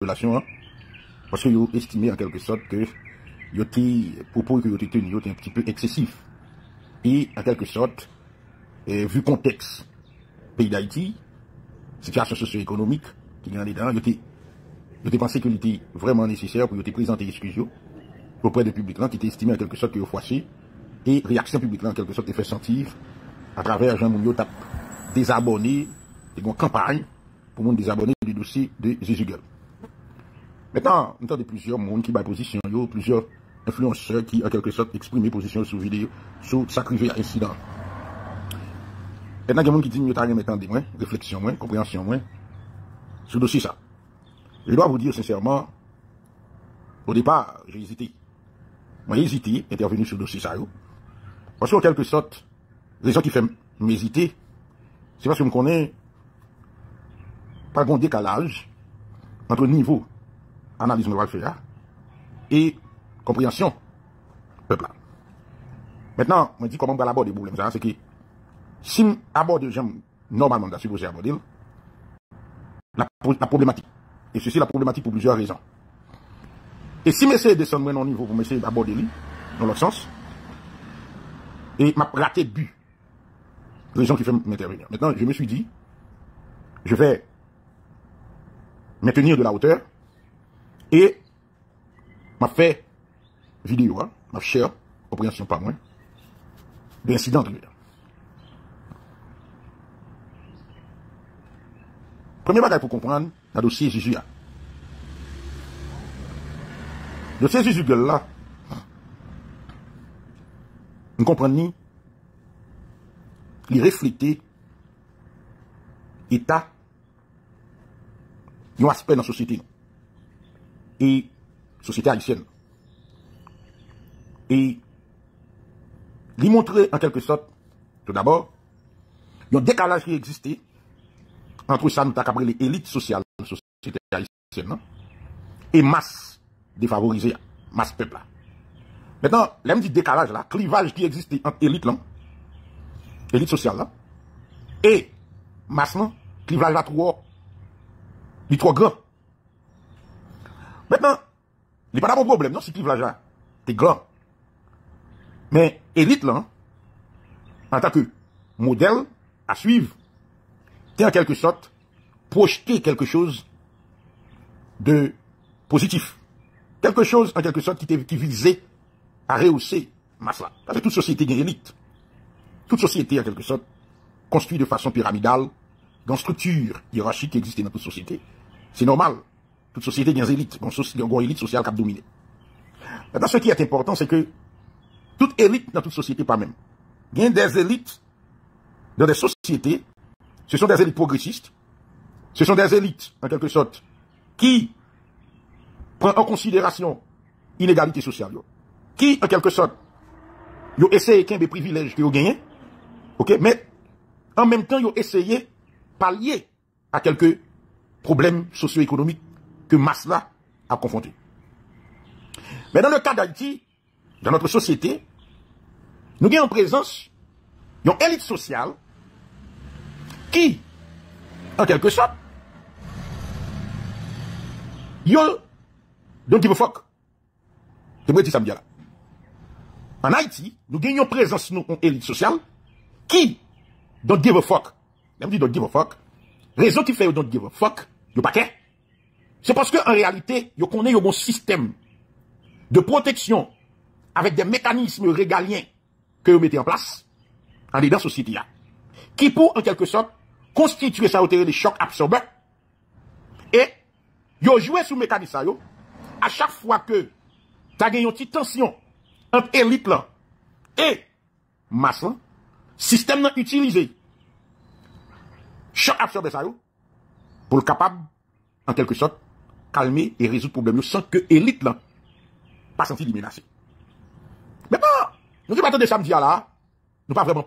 relation, hein, parce que vous estimez en quelque sorte que les propos que vous avez tenus sont un petit peu excessifs. Et en quelque sorte, vu le contexte pays d'Haïti, situation socio-économique qui est dedans, vous pensez qu'il était vraiment nécessaire pour vous présenter des excuses auprès du public qui était estimé en quelque sorte que vous fâchez, et réaction publique en quelque sorte est fait sentir à travers Jean-Mounio Tap désabonné, une campagne pour les désabonnés du dossier de Ziziguel. Maintenant, nous avons plusieurs monde qui ont position, plusieurs influenceurs qui, en quelque sorte, expriment position sous vidéo, sous sacrifié incident. Maintenant, il y a des gens qui disent, nous avons maintenant des réflexions, compréhension, sur le dossier ça. Je dois vous dire sincèrement, au départ, j'ai hésité. J'ai hésité à intervenir sur le dossier ça. Parce qu'en quelque sorte, les gens qui font m'hésiter, c'est parce que je me connais pas grand décalage entre le niveau analyse de l'affaire et compréhension peuple. Maintenant, je me dis comment on va aborder le problème. C'est que si on aborde les gens normalement, si vous abordez la problématique, et ceci la problématique pour plusieurs raisons. Et si on essaie de descendre au niveau pour essayer d'aborder lui, dans l'autre sens, et m'a raté le but, les gens qui font m'intervenir. Maintenant, je me suis dit, je vais maintenir de la hauteur et m'a fait vidéo, hein, m'a cher, compréhension pas moins, de l'incident de l'heure. Premier bagage pour comprendre, le dossier Jésus. Le dossier Ziziguel là, on comprend ni, il reflétait état un aspect dans la société et société haïtienne et lui montrer en quelque sorte tout d'abord un décalage qui existait entre ça nous avons les élites sociales de la société haïtienne non? Et masse défavorisée masse peuple là. Maintenant là me dit décalage là clivage qui existait entre élite là élite sociale là et masse là clivage là il est trop grand. Maintenant, il n'est pas d'abord problème, non, si tu clivage là, t'es grand. Mais élite là, en tant que modèle à suivre, t'es en quelque sorte projeté quelque chose de positif. Quelque chose en quelque sorte qui visait à rehausser masse là. Parce que toute société est élite. Toute société en quelque sorte construite de façon pyramidale dans structure hiérarchique qui existe dans toute société. C'est normal. Toute société a des élites. Bon, il y a une élite sociale qui a dominé. Maintenant, ce qui est important, c'est que toute élite dans toute société, pas même. Il y a des élites dans des sociétés. Ce sont des élites progressistes. Ce sont des élites, en quelque sorte, qui prennent en considération l'inégalité sociale. Qui, en quelque sorte, ils essayent qu'un des privilèges qu'ils ont gagnés. OK? Mais, en même temps, ils ont essayé pallier à quelques problèmes socio-économiques que Masla a confronté. Mais dans le cas d'Haïti, dans notre société, nous avons en présence une élite sociale qui, en quelque sorte, yo don't give a fuck. C'est vrai que ça me dit là. En Haïti, nous avons en présence une élite sociale qui don't give a fuck. Même dit don't give a fuck. Raison qui fait don't give a fuck, yo paquet. C'est parce qu'en réalité, yo connaît un bon système de protection avec des mécanismes régaliens que vous mettez en place en dedans société là. Qui pour en quelque sorte constituer ça hauteur des chocs absorbants et yo jouer sous mécanisme ça yo à chaque fois que t'as gagné une petite tension entre élite là et masse là, système non utilisé choc absorbé ça, pour le capable, en quelque sorte, calmer et résoudre le problème sans que l'élite là, pas senti les menacer. Maintenant, nous qui partons de samedi là, nous pas vraiment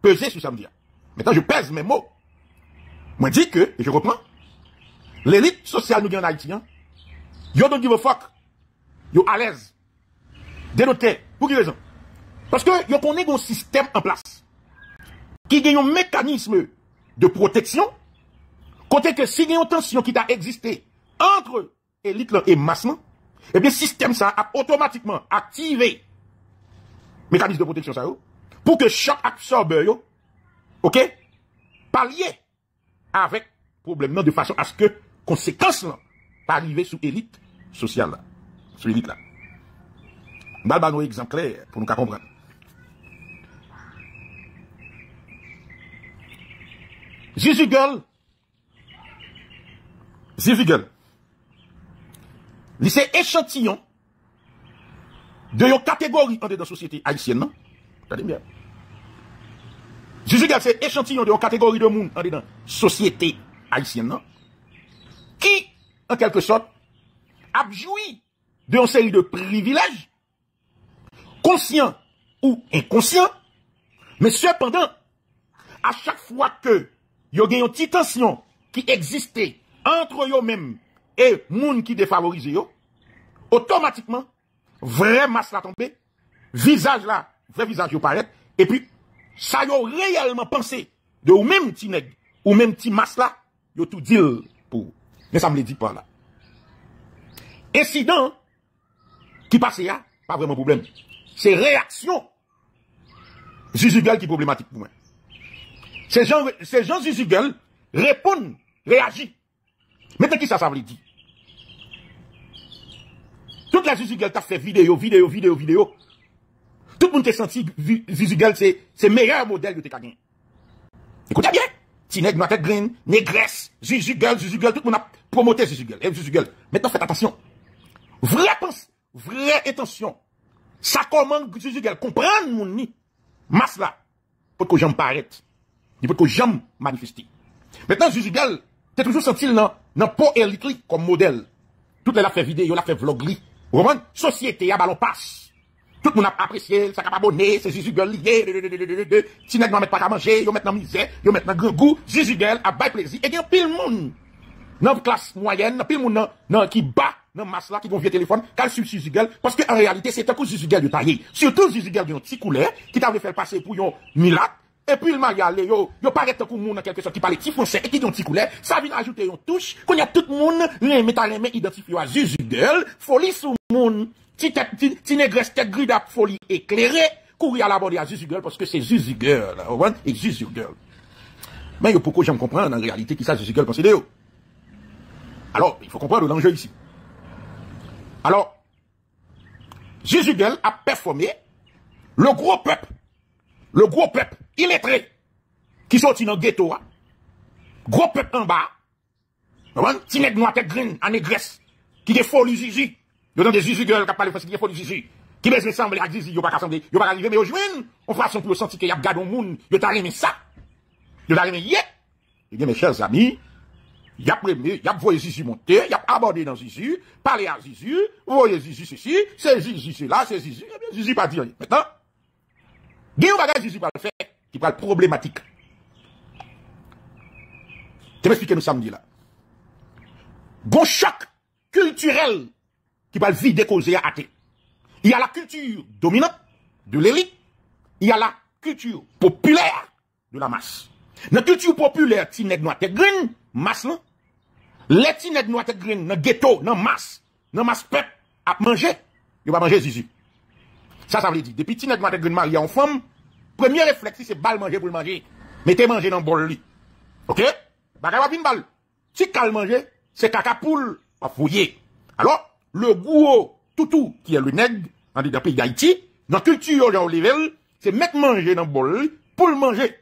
peser sur samedi. Maintenant, je pèse mes mots. Moi, je dis que, et je reprends, l'élite sociale nous gagne en Haïti, yo don't give a fuck, yo à l'aise, dénoté, pour qui raison? Parce que yo connaît un système en place, qui gagne un mécanisme de protection, côté que si il y a une tension qui a existé entre élite et massement, eh bien, système ça a automatiquement activé mécanisme de protection ça, pour que chaque absorbeur, ok, pallier avec problème de façon à ce que conséquence là, arriver sous élite sociale là, sous élite là. Nous allons exemple clair pour nous comprendre. Ziziguel, Ziziguel, c'est échantillon de une catégorie dans la société haïtienne, non? Regardez bien. Ziziguel, c'est échantillon de une catégorie de monde dans la société haïtienne, non? Qui, en quelque sorte, a joui de une série de privilèges, conscients ou inconscients, mais cependant, à chaque fois que il y a une petite tension qui existait entre eux-mêmes et les gens qui défavorisent eux, automatiquement, vraie masse la tombe, visage là, vrai visage yo paraît, et puis, ça yo réellement pensé de ou même petit nègre, ou même petit masse là, yo tout dit pour. Mais ça me le dit pas là. Incident qui passe là, pas vraiment problème. C'est réaction Ziziguel qui est problématique pour moi. Ces gens Ziziguel répondent, réagissent. Mais qu'est-ce que ça veut dire? Toute la Ziziguel t'a fait vidéo. Tout le monde t'a senti Ziziguel, c'est le meilleur modèle que t'as gagné. Écoutez bien. Tineg, Noatek Green, Négresse, Ziziguel, tout le monde a promoté Ziziguel. Maintenant, faites attention. Vraie pense, vraie intention. Ça commande Ziziguel. Comprendre mon nid. Masse là. Pour que j'en paraître. Il faut que j'aime manifester. Maintenant, Zuzidel, t'es toujours senti dans le pot élite comme modèle. Tout le monde a fait vidéo, il a fait vlog. Vous comprenez? Société, il y a ballon passe. Tout le monde a apprécié, ça a abonné, c'est Zuzidel lié. Si nèg n'en met pas à manger, ils mettent dans misère, ils mettent dans grand goût. Zuzidel a bien plaisir. Et il y a pile monde dans la classe moyenne, pile monde qui bat dans la masse là, qui vont vieux téléphone, qu'elle suit Zuzidel. Parce qu'en réalité, c'est un coup Zuzidel de taille. Surtout Zuzidel de petit couleur, qui t'avait fait passer pour un milat. Et puis, le mariage, yo paraît comme moun, en quelque sorte, qui parle petit français et qui dit un petit couleur, ça vient ajouter une touche, qu'on y a tout le monde, les identifiés à Ziziguel, folie sous moun, petit négresse, tête gris d'ap folie éclairée, courir à la bordée à Ziziguel, parce que c'est Ziziguel, et Ziziguel. Mais, yo, pourquoi j'aime comprendre, en réalité, qui ça Ziziguel pense de yo? Alors, il faut comprendre l'enjeu ici. Alors, Ziziguel a performé le gros peuple, illettré, qui sorti dans le ghetto, gros peuple en bas, petit nègre noir tête green, en négresse, qui est folie zizi, yo dans des zizi girl qui parle français, qui est folie zizi, qui baisse ensemble avec zizi, yo pas ensemble, yo pas arriver mais yo joine, on façon pour le sentir qu'il y a gade au monde, yo t'a aimé ça. Yo t'a aimé yé. Eh bien mes chers amis, y a premier, y a voyé zizi monter, y a abordé dans zizi, parler à zizi, voyé zizi ceci, c'est zizi cela, c'est zizi, eh bien zizi pas dire. Maintenant, il y a un bagage Jésus va le faire, qui va le problématique. Je vais expliquer nous samedi là. Bon choc culturel qui va le vider causer à athée. Il y a la culture dominante de l'élite, il y a la culture populaire de la masse. Dans la culture populaire, Tineg Noir Tête Green, masse là. Les Tineg Noir Tête Green, dans le ghetto, dans masse peuple, à manger, il va manger Jésus. Ça veut dire, depuis que tu es marié en femme, premier réflexe, c'est balle manger pour le manger. Mettez manger dans le bol. Ok? Bagay va une balle. Si tu as manger, c'est caca poule à fouiller. Alors, le goût toutou qui est le nègre, dans le pays d'Haïti, dans la culture de l'Olivel, c'est mettre manger dans le bol pour le manger.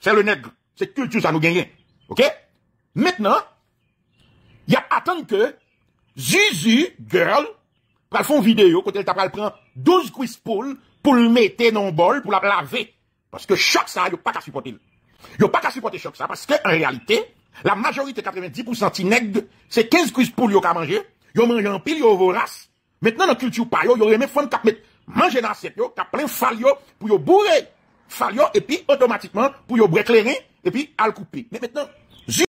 C'est le nègre. C'est culture, ça nous gagne. Ok? Maintenant, il y a attendre que Zuzu Girl, pral font vidéo, quand elle t'a pral prend 12 quiz pour le mettre dans le bol, pour la laver. Parce que choc ça, y'a pas qu'à supporter. Y'a pas qu'à supporter choc ça, parce que, en réalité, la majorité, 90% tinègre, c'est 15 quiz pour y'a qu'à manger, y'a mangé en pile, y'a vorace. Maintenant, dans la culture pa yo, y'a même fun qu'à mettre, manger dans cette yo, qu'à plein falio, pour y'a bourrer, falio, et puis, automatiquement, pour y'a breclérer, et puis, à le couper. Mais maintenant,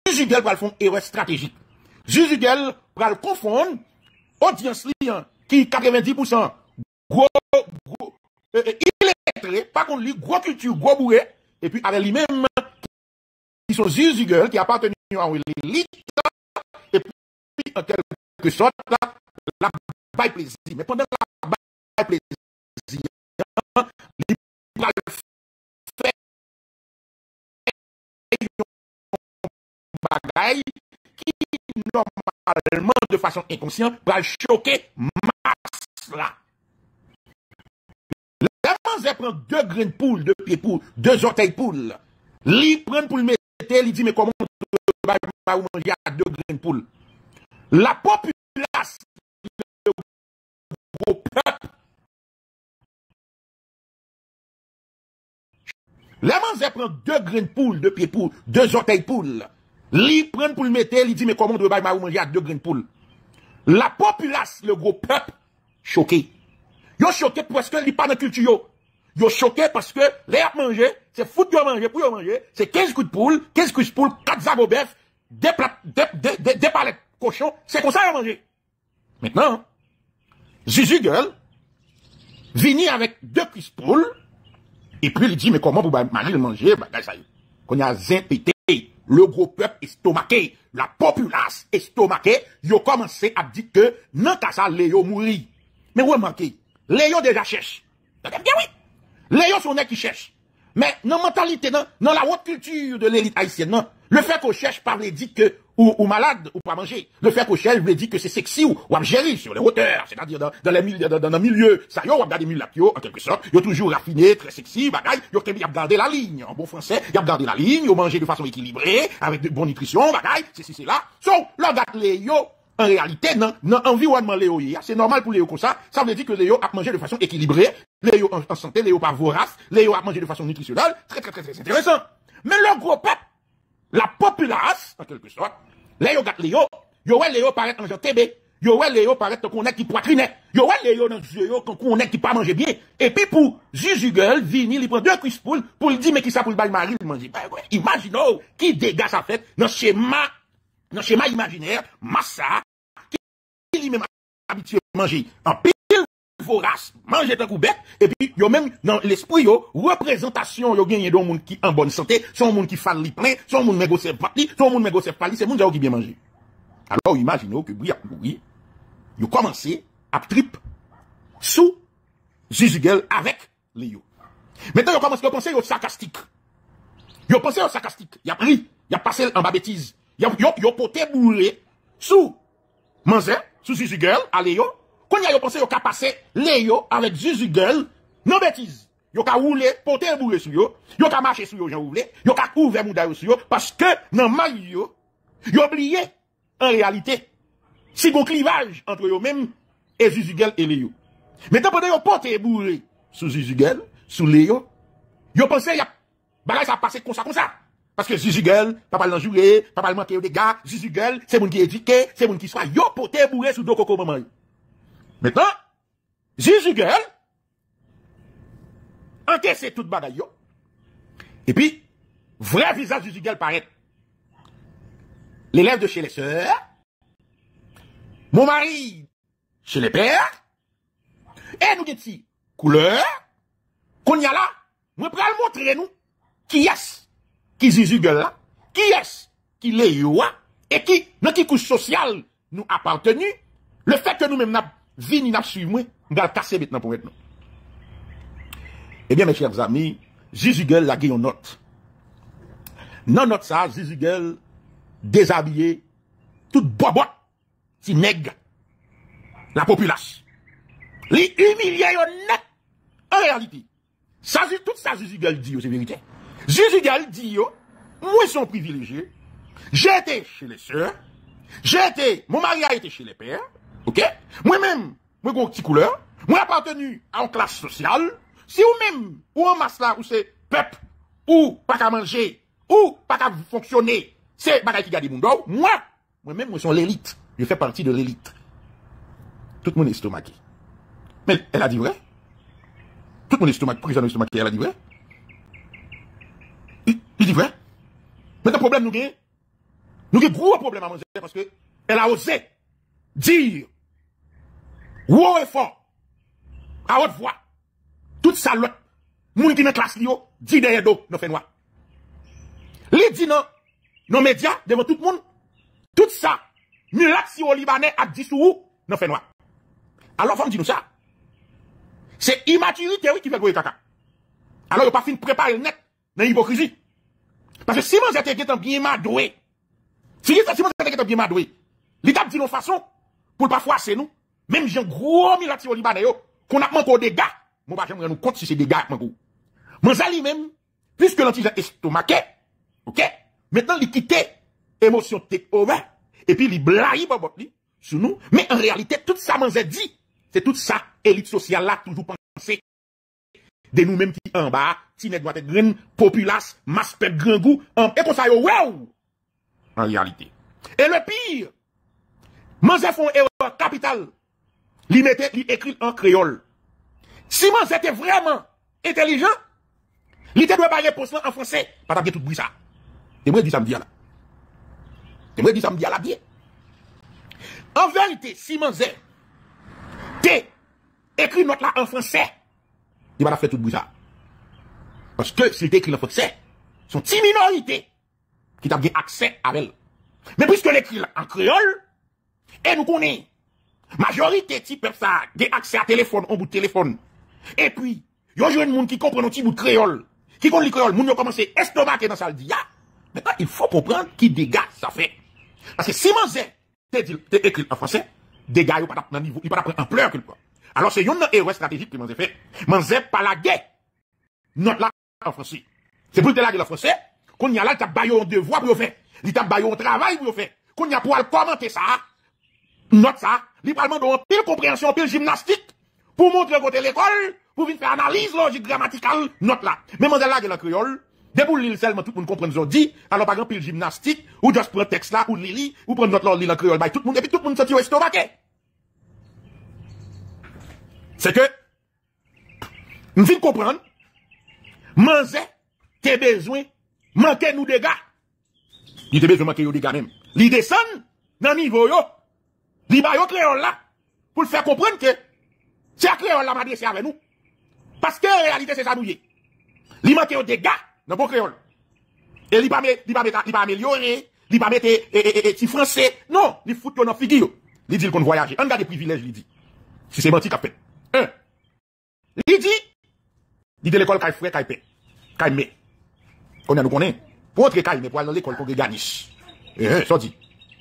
Zuzidel pral font erreur stratégique. Zuzidel pral confondre, audience liant, qui 90% gros illettré, pas contre lui, gros culture, gros bourré, et puis avec lui-même, qui sont Ziziguel, qui appartenant à l'élite, et puis en quelque quelque sorte, la baille plaisir. Mais pendant la baille plaisir, il va le faire une bagaille qui, normalement, de façon inconsciente, va choquer masse là. L'avance prend deux grains de poule, deux pieds poules, deux orteils poules. Lui prend pour le mettre, il dit, mais comment on va manger à deux grains de poule? La populace, le gros peuple, l'avance prend deux grains de poule, deux pieds poules, deux orteils poules. Lui prend pour le mettre, il dit, mais comment on va manger à deux grains de poule? La populace, le gros peuple, choqué. Yo choqué parce que li pas dans culture yo. Yo choqué parce que les a mangé, c'est foutu de manger pour manger, c'est 15 coups de poule, 15 coups de poule, 4 zabos bœuf, des palettes cochon, c'est comme ça à manger. Maintenant, Jésus Gueule vini avec 2 coups de poule et puis il dit mais comment pour Marie le manger bagage ça. Qu'on a zin pété, le gros peuple estomaqué, la populace estomaquée, yo commencé à dire que non ka ça les yo mourir. Mais ouais manqué Léon déjà cherche. Bien oui. Léon sont nés qui cherchent. Mais dans la mentalité, dans la haute culture de l'élite haïtienne, non. Le fait qu'on cherche pas veut dire que ou malade ou pas manger. Le fait qu'on cherche veut dire que c'est sexy ou abgéri sur les hauteurs, c'est-à-dire dans le milieu. Ça y est, on regarde les milieux lapio en quelque sorte. Ils ont toujours raffiné, très sexy, bagaille. Ils ont gardé la ligne. En bon français, ils ont gardé la ligne. Ils ont mangé de façon équilibrée, avec de bonne nutrition, bagaille. C'est là. Donc, là, Léon. En réalité, dans l'environnement Léo, c'est normal pour Léo comme ça. Ça veut dire que Léo a mangé de façon équilibrée, Léo en santé, Léo pas vorace, Léo a mangé de façon nutritionnelle. Très, très, très, très intéressant. Mais le gros peuple, la populace, en quelque sorte, Léo gâte Léo, Yoel Léo paraît en genre TB, Yoel Léo paraît qu'on est qui poitrine, Yoel Léo dans Léo qu'on est qui pas manger bien. Et puis pour Ziziguel, Vini, il prend deux cuisses poules pour lui dire, mais qui ça pour le bail Marie, il mange. Imaginons qui dégage sa fête dans le schéma imaginaire, massa, lui-même habitué à manger en pile vorace, manger tant coup bête, et puis yo même dans l'esprit yo représentation yo gagné dans monde qui en bonne santé, son monde qui falli plein, son monde négocier parti, son monde négocier parti, c'est monde qui bien manger. Alors imaginez que bri a pourri, yo commencé à trip sous Ziziguel avec Léo. Maintenant yo commence à penser au sarcastique. Yo pensez au sarcastique, y a pris, y a passé en bas bêtise, yo poté bourré sous Manzé, sous Ziziguel, à Léo, quand yo pensé yo ka passé Léo avec Ziziguel, non bêtise. Yo ka roulé, poté bourré sur yo ka marché sur Jean roulé, yo ka ouvert moudaille sur yo, parce que dans maillot, yo oublié, en réalité, si bon clivage entre yo même et Ziziguel et Léo. Mais tant pendant yo poté bourré sous Ziziguel, sous Léo, yo pensé y a, bagay ça passé comme ça, comme ça. Parce que Ziziguel, papa l'enjoué, papa le manqué des gars, Ziziguel, c'est moun qui éduqué, c'est moun qui soit yo poté bourré sous dos coco maman. Maintenant, Ziziguel, encaissé toute bagaille yo. Et puis, vrai visage Ziziguel paraît. L'élève de chez les sœurs, mon mari chez les pères, et nous dit, couleur, qu'on y a là, nous pral montrer nous qui est. Qui Zuzu là, qui est, qui Léo, et qui, dans qui couche sociale, nous appartenu, le fait que nous-mêmes n'a vini n'a suivi moi, nous allons casser maintenant pour maintenant. Eh bien, mes chers amis, Ziziguel la gué en note. Dans notre ça, Ziziguel déshabillé, toute bobotte, si nègre, la populace. Les humiliés honnêtes, en réalité. Ça, tout ça, Ziziguel dit, c'est vérité. Ziziguel dit, yo, moi, son privilégié. J'ai été chez les sœurs. Mon mari a été chez les pères. Ok? Moi-même, moi, j'ai une petite couleur. Moi, appartenu à une classe sociale. Si vous-même, ou en masse là, ou c'est peuple, ou pas qu'à manger, ou pas qu'à fonctionner, c'est bagaille qui garde mon dos. Moi-même, moi, son l'élite. Je fais partie de l'élite. Tout le monde est estomaqué. Mais elle a dit vrai. Tout le monde est estomaqué. Pourquoi ça est estomaqué? Elle a dit vrai. Il dit vrai. Mais le problème, nous avons gros problème à manger parce que elle a osé dire, haut et fort, à haute voix, toute sa lot, moun qui n'a classe lio, dit derrière dos, non fait noir. Les dit non, nos médias, devant tout le monde, tout ça, miracle si au Libanais a dit sous non fait noir. Alors vous me dites nous ça. C'est immaturité oui qui fait goûter caca. Alors il pas fin préparer le net dans l'hypocrisie. Parce que si vous êtes bien madoué, si vous êtes bien madoué, l'État dit nos façons pour parfois c'est nous. Même j'ai un gros miracle au Libanais qu'on a manqué des gars. Mon pas j'aimerais nous compte si c'est des gars manqué. Mon zali même puisque l'antigen estomaqué, OK? Maintenant il quitte émotion take over et puis il blaye babot li sur nous, mais en réalité tout ça manzé dit, c'est toute ça élite sociale là toujours penser de nous-mêmes qui en bas, qui nèg doit être green, populace, masse peuple grand goût, et comme ça yo wow. En réalité. Et le pire, manzé font erreur capitale. Li mette li écrit en créole. Si manzé était vraiment intelligent, il était doit parler pour ça en français, pas taper tout bruit ça. Et moi, je dis ça me dit à la. Et moi, je dis ça me dit à la bien. En vérité, si Manzé t'es écrit notre là en français, il va la faire tout bruit ça. Parce que s'il t'écrit en français, sont une minorité qui t'a bien accès à elle. Mais puisque l'écrit en créole, et nous connaissons, majorité qui peuple ça, des accès à téléphone, en bout de téléphone. Et puis, il y a des gens qui comprennent un petit bout de créole, qui connaissent le créole, ils ont commencé à estomaquer dans sa dia. Maintenant, il faut comprendre qui dégâts ça fait. Parce que si Manzé t'es écrit en français, dégâts, il pas un niveau, il pas en pleurs qu'il prend. Alors, c'est une erreur stratégique que Manzé fait. Manzé pas la guerre. Notre là en français. C'est pour te la guerre en français, qu'on y a là, t'as baillé un devoir pour le faire. Il t'a baillé un travail pour le faire. Qu'on y a pour commenter ça. Note ça. Il parle d'un pile compréhension, pile gymnastique. Pour montrer côté l'école, pour venir faire analyse logique grammaticale, note là. Mais Manzé la guerre en créole. Dès pour l'île seulement tout le monde comprend ce qu'on dit, alors par exemple, il gymnastique, ou juste prend texte là, ou l'île, ou prend notre l'île en créole, tout le monde, et puis tout le monde se tire au estomaqué. C'est que, nous venons comprendre, Manzé, t'es besoin, manquer nous des gars. Il t'es besoin manquer nous des gars même. Il descend, dans le niveau, il va au créole là, pour le faire comprendre que, c'est à créole là, c'est avec nous. Parce que, en réalité, c'est ça nous y. Il manque des gars. Dans bon créole. Et il va améliorer, il va mettre petit français. Non, il fout dans figure. Il dit qu'on voyage. On a des privilèges, il dit. Si c'est menti qu'a fait. Un. Il dit dit de l'école qu'il frère qu'il paie. Qu'il met. On a nous connaît. Pour entrer qu'il met pour aller dans l'école qu'on gagne. Ça dit.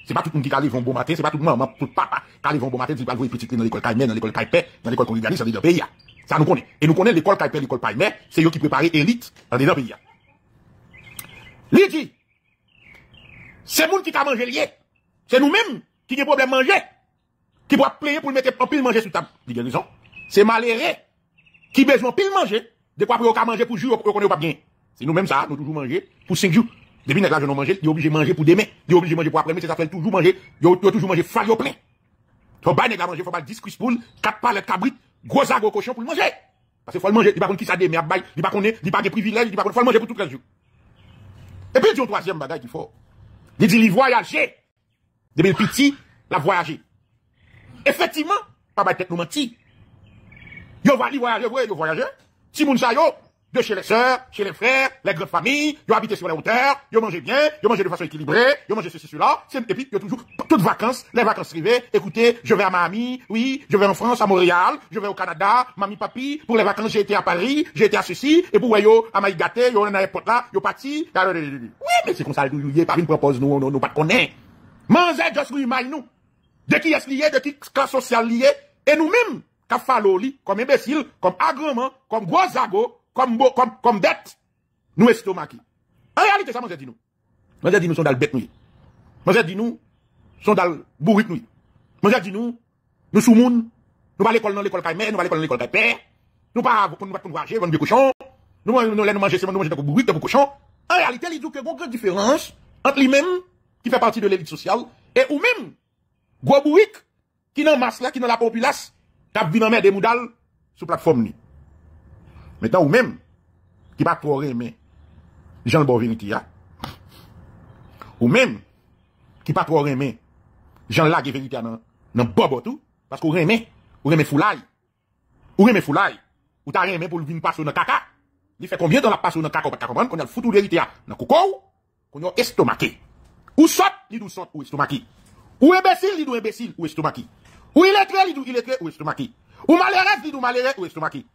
C'est pas tout le monde qui arrive bon matin, c'est pas tout le monde pour papa qui arrive bon matin dit pas vous petit dans l'école qu'il met, dans l'école qu'il paie, dans l'école qu'on gagne, ça dit dans pays. Ça nous connaît. Et nous connaît l'école qu'il paie, l'école qu'il met, c'est eux qui préparer élite dans les pays. Li dit, c'est moun qui ka mangé lié. C'est nous-mêmes qui gen problème manger. Qui doit payer pour mettre en pile manger sur table. Li gen raison. C'est malheureux qui besoin pile manger. De quoi pour ka manger pour jour qu'on est pas bien. C'est nous-mêmes ça, nous toujours manger pour 5 jours. Depuis nèg la jeune manger, il obligé manger pour demain, il obligé manger pour après-midi, ça fait toujours manger, il toujours manger fario plein. Faut pas nèg la manger, faut pas 10 crispoule, 4 palettes cabrit, gros zago cochon pour manger. Parce que faut le manger, il pas connait qui ça demain, il bail, il pas connait, il pas de privilège, il pas connait faut le manger pour tout 15 jours. Et puis, il y a un troisième bagage qu'il faut. Il dit, il voyageait. Depuis le petit, il a voyagé. Effectivement, papa peut-être nous mentir. Il va aller voyager, il voyager. Si moun sa yo, de chez les sœurs, chez les frères, les grandes familles, il habite sur les hauteurs, il mange bien, il mange de façon équilibrée, il mange ceci, cela. Et puis, il y a toujours toutes vacances, les vacances privées. Écoutez, je vais à Miami, oui, je vais en France, à Montréal, je vais au Canada, mamie, papi, pour les vacances, j'ai été à Paris, j'ai été à ceci, et pour yo, à Maïgaté, yo, on a l'aéroport là, yo, parti. Oui, mais c'est comme ça, nous, yé, par une propose, nous, on pas de connaître. Manzé, juste nous, nous. De qui est lié, de qui classe sociale lié, et nous-mêmes, qu'a fallu li, comme imbécile, comme agrément, comme gros zago, comme dette, nous estomaki. En réalité, ça, Manzé dit nous. Manzé dit nous, sont dans le bête nous. Manzé dit nous, sont dans le bourrique nous. Manzé dit nous, nous sommes moun, nous pas l'école dans l'école caïmé, nous pas l'école dans l'école caïpé, nous pas nous voyager, vendre des cochons, nous allons manger, c'est nous manger dans le bourrique, dans le cochon. En réalité, il dit qu'il y a une grande différence entre lui-même, qui fait partie de l'élite sociale, et ou même, gros bourrique, qui n'en masse là, qui n'en la populace, qui a vu dans des moudales, sur plateforme ni. Maintenant, ou même, qui va trop aimer, Jean le bon vérité, ou même, qui va trop aimer, Jean la vérité, non, bobo tout, parce qu'on aimait, ou aimait foulaille, ou t'as aimé pour le vin passer dans caca. Il fait combien de temps la passe dans caca, qu'on a le foutu vérité, dans coco, qu'on a estomaqué. Ou sort, il nous sort, ou estomaqué. Ou imbécile, il dit imbécile, ou estomaki. Ou illettré, il dit illettré, ou estomaki. Ou malheureux, il dit malheureux, ou estomaki.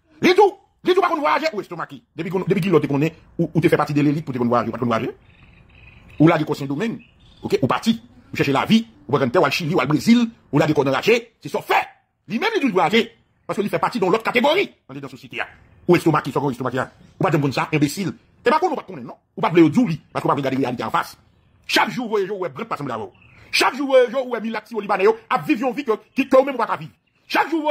Dis-tu pas qu'on voyage, ou estomaki. Depuis qu'il l'autre connaît, ou te fait partie de l'élite pour te voyager, ou pas qu'on voyage. Ou là, il y a un domaine, ok, ou parti, ou chercher la vie, ou pas ou al Chili, ou al Brésil, ou là, il y a un raché, c'est son fait. Lui-même, il doit voyager, parce qu'il fait partie dans l'autre catégorie, dans la société. Ou estomaki, son estomaki, ou pas de bon ça, imbécile. Et pas qu'on ne va pas connaître, non. Ou pas de l'autre, parce qu'on va regarder la réalité en face. Chaque jour, vous voyez, vous êtes bref, parce que vous chaque jour, vous êtes milati au Libanais, à vivre une vie que vous-même vous vivre. Chaque jour,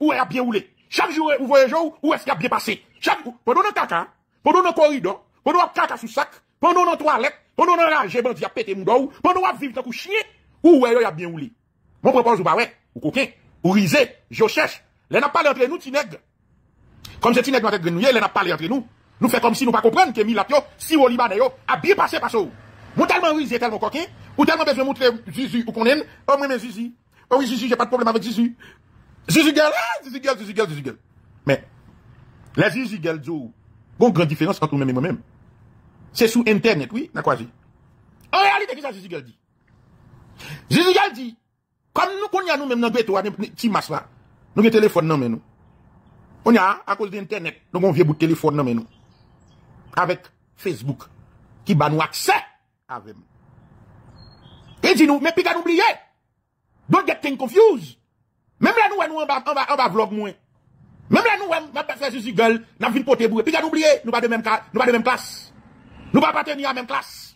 vous êtes bien roulé. Chaque jour, vous voyez, vous êtes bien passé. Chaque jour, pendant nos caca, pendant nos corridors, pendant nos caca sous sac, pendant nos toilettes, pendant nos rages, bandits à péter moudou, pendant nos vivre tant chien, vous êtes bien roulé. Mon propose, vous barrez, vous coquin, vous risez, je cherche. Les n'a pas l'entre nous, tinègre. Comme ce tinègre n'a pas parlé entre nous. Nous fait comme si nous pas comprendre que Milatio, si au Libanais, a bien passé par ça. Nous tellement risé, tellement coquin, ou tellement besoin de montrer Zuzu, ou qu'on aime, oh oui, mais Zuzu, oh oui, Zuzu, j'ai pas de problème avec Zuzu. Ziziguel, Ziziguel, Ziziguel, Ziziguel. Mais, la Ziziguel, bon, grande différence entre nous-mêmes et moi-même. C'est sous Internet, oui, n'a quoi dit. En réalité, qu'est-ce que Ziziguel dit? Ziziguel dit, comme nous, qu'on y a nous-mêmes dans le béto, dans petit masque là, nous avons un téléphone dans nous. On y a, à cause d'Internet, nous avons un vieux bout de téléphone dans nous. Avec Facebook, qui va nous accès avec nous. Et dit nous, mais puis nous oublier. Don't get things confused. Même là, nous, on va vlog moins. Même là, nous, on va faire Ziziguel, on va porter boué. Puis nous oublier, nous pas de même classe. Nous pas de même classe. Nous pas appartenir à la même classe.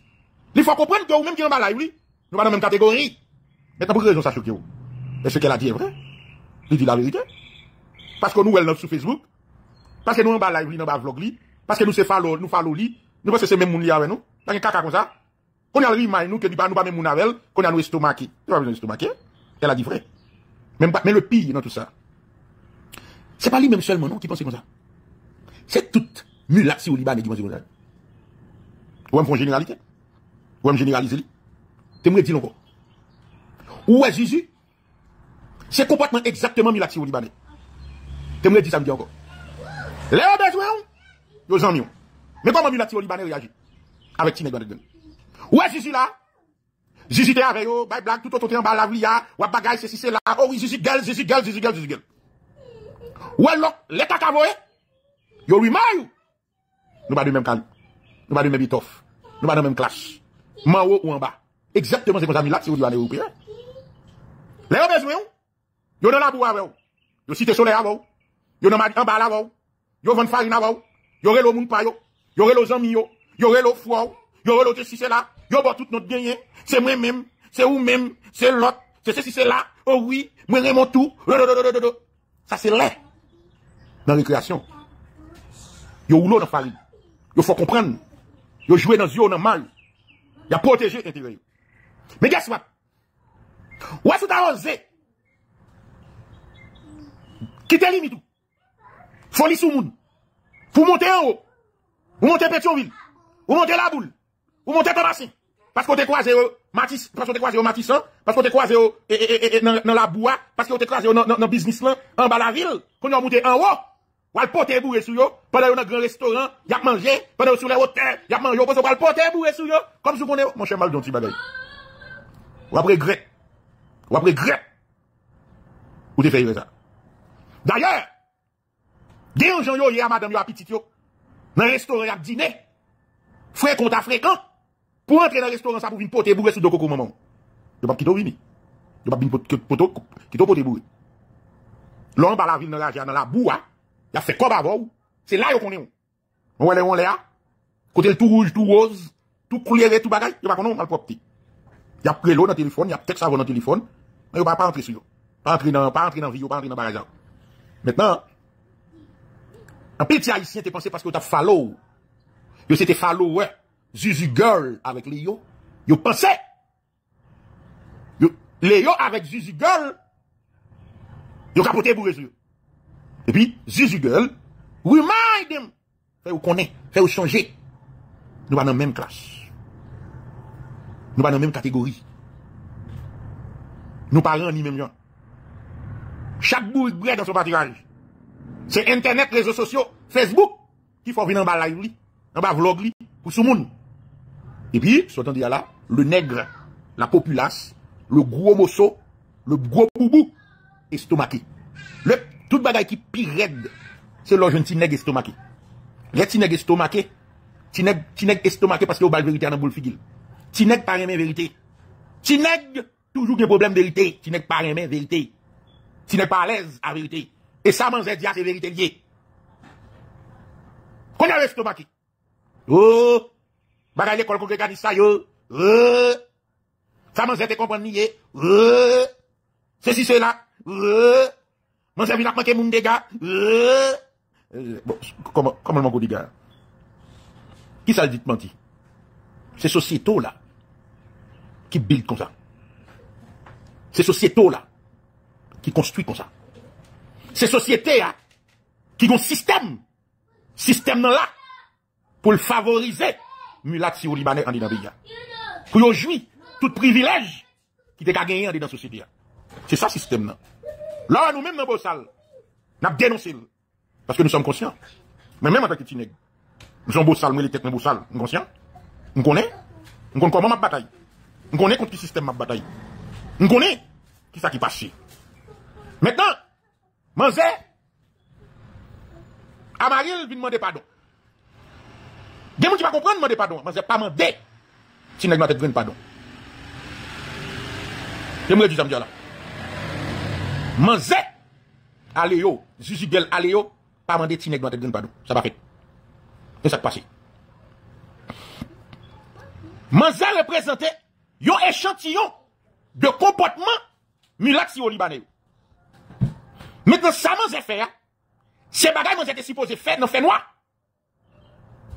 Il faut comprendre que nous-mêmes qui sommes là, oui, nous pas dans la même catégorie. Mais t'as pour raison, ça choque. Est-ce qu'elle a dit est vrai? Il dit la vérité. Parce que nous, elle est sur Facebook. Parce que nous, on va live, on va vlog, parce que nous, c'est follow, nous, follow, nous, parce que c'est même mon lien avec nous. Dans un caca comme ça. Qu'on a le rime, nous, que nous pas même mon avel, qu'on a nos estomaki. Tu pas besoin d'estomaquer. Elle a dit vrai. Mais le pire dans tout ça, c'est pas lui-même seulement, non, qui pense comme ça. C'est toute mulaxie au Liban et qui pense comme ça. Ou elle me font généralité. Ou elle me généralise lui. Tu me redis encore. Ou est Jésus? C'est complètement exactement mulaxie au Liban. Tu me redis ça me dit encore. Léo besoin, yo zanmion. Mais comment mulaxie au Liban réagit? Avec Tinek Banadon. Ou est Jésus là? Zizi te avec yo, by black, tout autre en bas la vlia, ou bagay, ceci, c'est là, oh oui, Ziziguel, Ziziguel, Ziziguel, Ziziguel. Ou alors, les kakavoye, yo lui maille. Nous pas de même calme, nous pas de même bitof, nous pas de même clash, en haut ou en bas. Exactement, c'est comme ça, c'est où vous allez vous payer. Les gens besoin, yo dans la boue avec vous, yo cité soleil avec vous, yo dans en bas avec vous, yo vend farine avec vous, yo relo moun pa yo, yo relo zanmi yo, yo relo fwa, yo relo ceci, c'est là. Yo boit tout notre bien, c'est moi-même, c'est vous-même, c'est l'autre, c'est ceci, c'est là, oh oui, moi remont tout, ça c'est là. Dans la récréation, yo ou l'eau dans farine, yo faut comprendre, yo jouer dans yo dans mal, yo protéger l'intérieur. Mais guess what? Ou est-ce que t'as osé? Quitte limite tout. Folie sous moun. Vous montez en haut, vous montez Pétionville, vous montez la boule. Ou montez ton bassin. Parce qu'on te croise au Matisse, parce qu'on te croise au Matisson, parce qu'on te croise au, dans la bois, parce qu'on te croise au, dans business là, en bas la ville, qu'on y a monté en haut, ou al pote bourré sur yo, pendant yon dans grand restaurant, y a mangé, pendant sur les hôtels, y a mangé, ou al pote bourré sur yo, comme si on est, mon cher mal d'onti bagay. Ou après grec, ou te fait ça. D'ailleurs, des gens yo, y a madame yo, a petit yo, dans restaurant y a dîner, fréquent à fréquent, pour entrer dans le restaurant, ça pour venir porter bourré sous le coco maman. Il n'y a pas de vini. Il n'y a pas de porter bourré. L'on va la ville dans la boue, il a fait comme avant. C'est là qu'on est. On est là. Côté le tout rouge, tout rose, tout couleur, tout bagage, il n'y a pas de mal propre. Il y a prélo dans le téléphone, il y a texte avant dans le téléphone. Il n'y a pas entrer sur lui. Pas entrer dans la vie, pas entrer dans le bagage. Maintenant, un petit haïtien te pensé parce que tu as fallo. Yo c'était follower Zuzu Girl avec Léo. Yo pensait. Léo avec Zuzu Girl. Yo capoté pour eux. Et puis, Zuzu Girl, remind them. Fais-vous connaître, fais-vous changer. Nous pas dans la même classe. Nous pas dans la même catégorie. Nous pas dans ni même genre. Chaque bourre brède dans son pâturage. C'est Internet, réseaux sociaux, Facebook, qui faut venir en bas live. On va vlogger pour tout le monde. Et puis, ce temps de là, le nègre, la populace, le gros mosso, le gros boubou, estomaqué. Le, tout bagay qui pire, c'est le jeune tineg estomaqué. Le tineg estomaqué, tineg estomaqué parce que vous avez vérité dans le boule figil. Tineg pas aimé vérité. Tineg, toujours des problèmes vérité. Tineg pas aimé vérité. Tineg pas à l'aise à vérité. Et ça mange dia, c'est vérité liée. Qu'on a l'estomac. Oh! Bagay l'école qu'on regarde ça, yo. Oh! Ça mange te comprendre nié. Oh! Ceci, cela. Oh! Mange vin à manquer moun dégâts. Oh! Bon, comment le manque de dégâts? Qui ça le dit menti? C'est sociétaux là. Qui build comme ça. C'est sociétaux là. Qui construit comme ça. C'est société là. Qui ont système. Système là. Pour le favoriser. Mulati ou Libanais en Dinabia. Pour yon jouir tout privilège qui te gagné en dans la société. C'est ça système là. Là, nous-mêmes dans Bossal, nous avons dénoncé. Parce que nous sommes conscients. Mais même en tant que Tineg, nous sommes Bossal, nous les têtes dans Bossal, nous sommes conscients. Nous connaissons. Nous connaissons comment ma bataille. Nous connaissons contre le système ma bataille. Nous connaissons qui ça qui passe. Maintenant, Manzé, Amaril vient demander pardon. Il y a des gens qui ne comprennent pas demander pardon. Manzé, pas demander. Si nous avons demandé pardon. Je me dis ça, me dis là. Manzé, Aléo, Ziziguel, Aléo, pas demander si nous avons demandé pardon. Ça va fait. C'est ça qui passe. Manzé représentait un échantillon de comportement mulaxio libanais. Maintenant, ça m'a fait, ces bagages m'ont été supposés faire, non fait noir.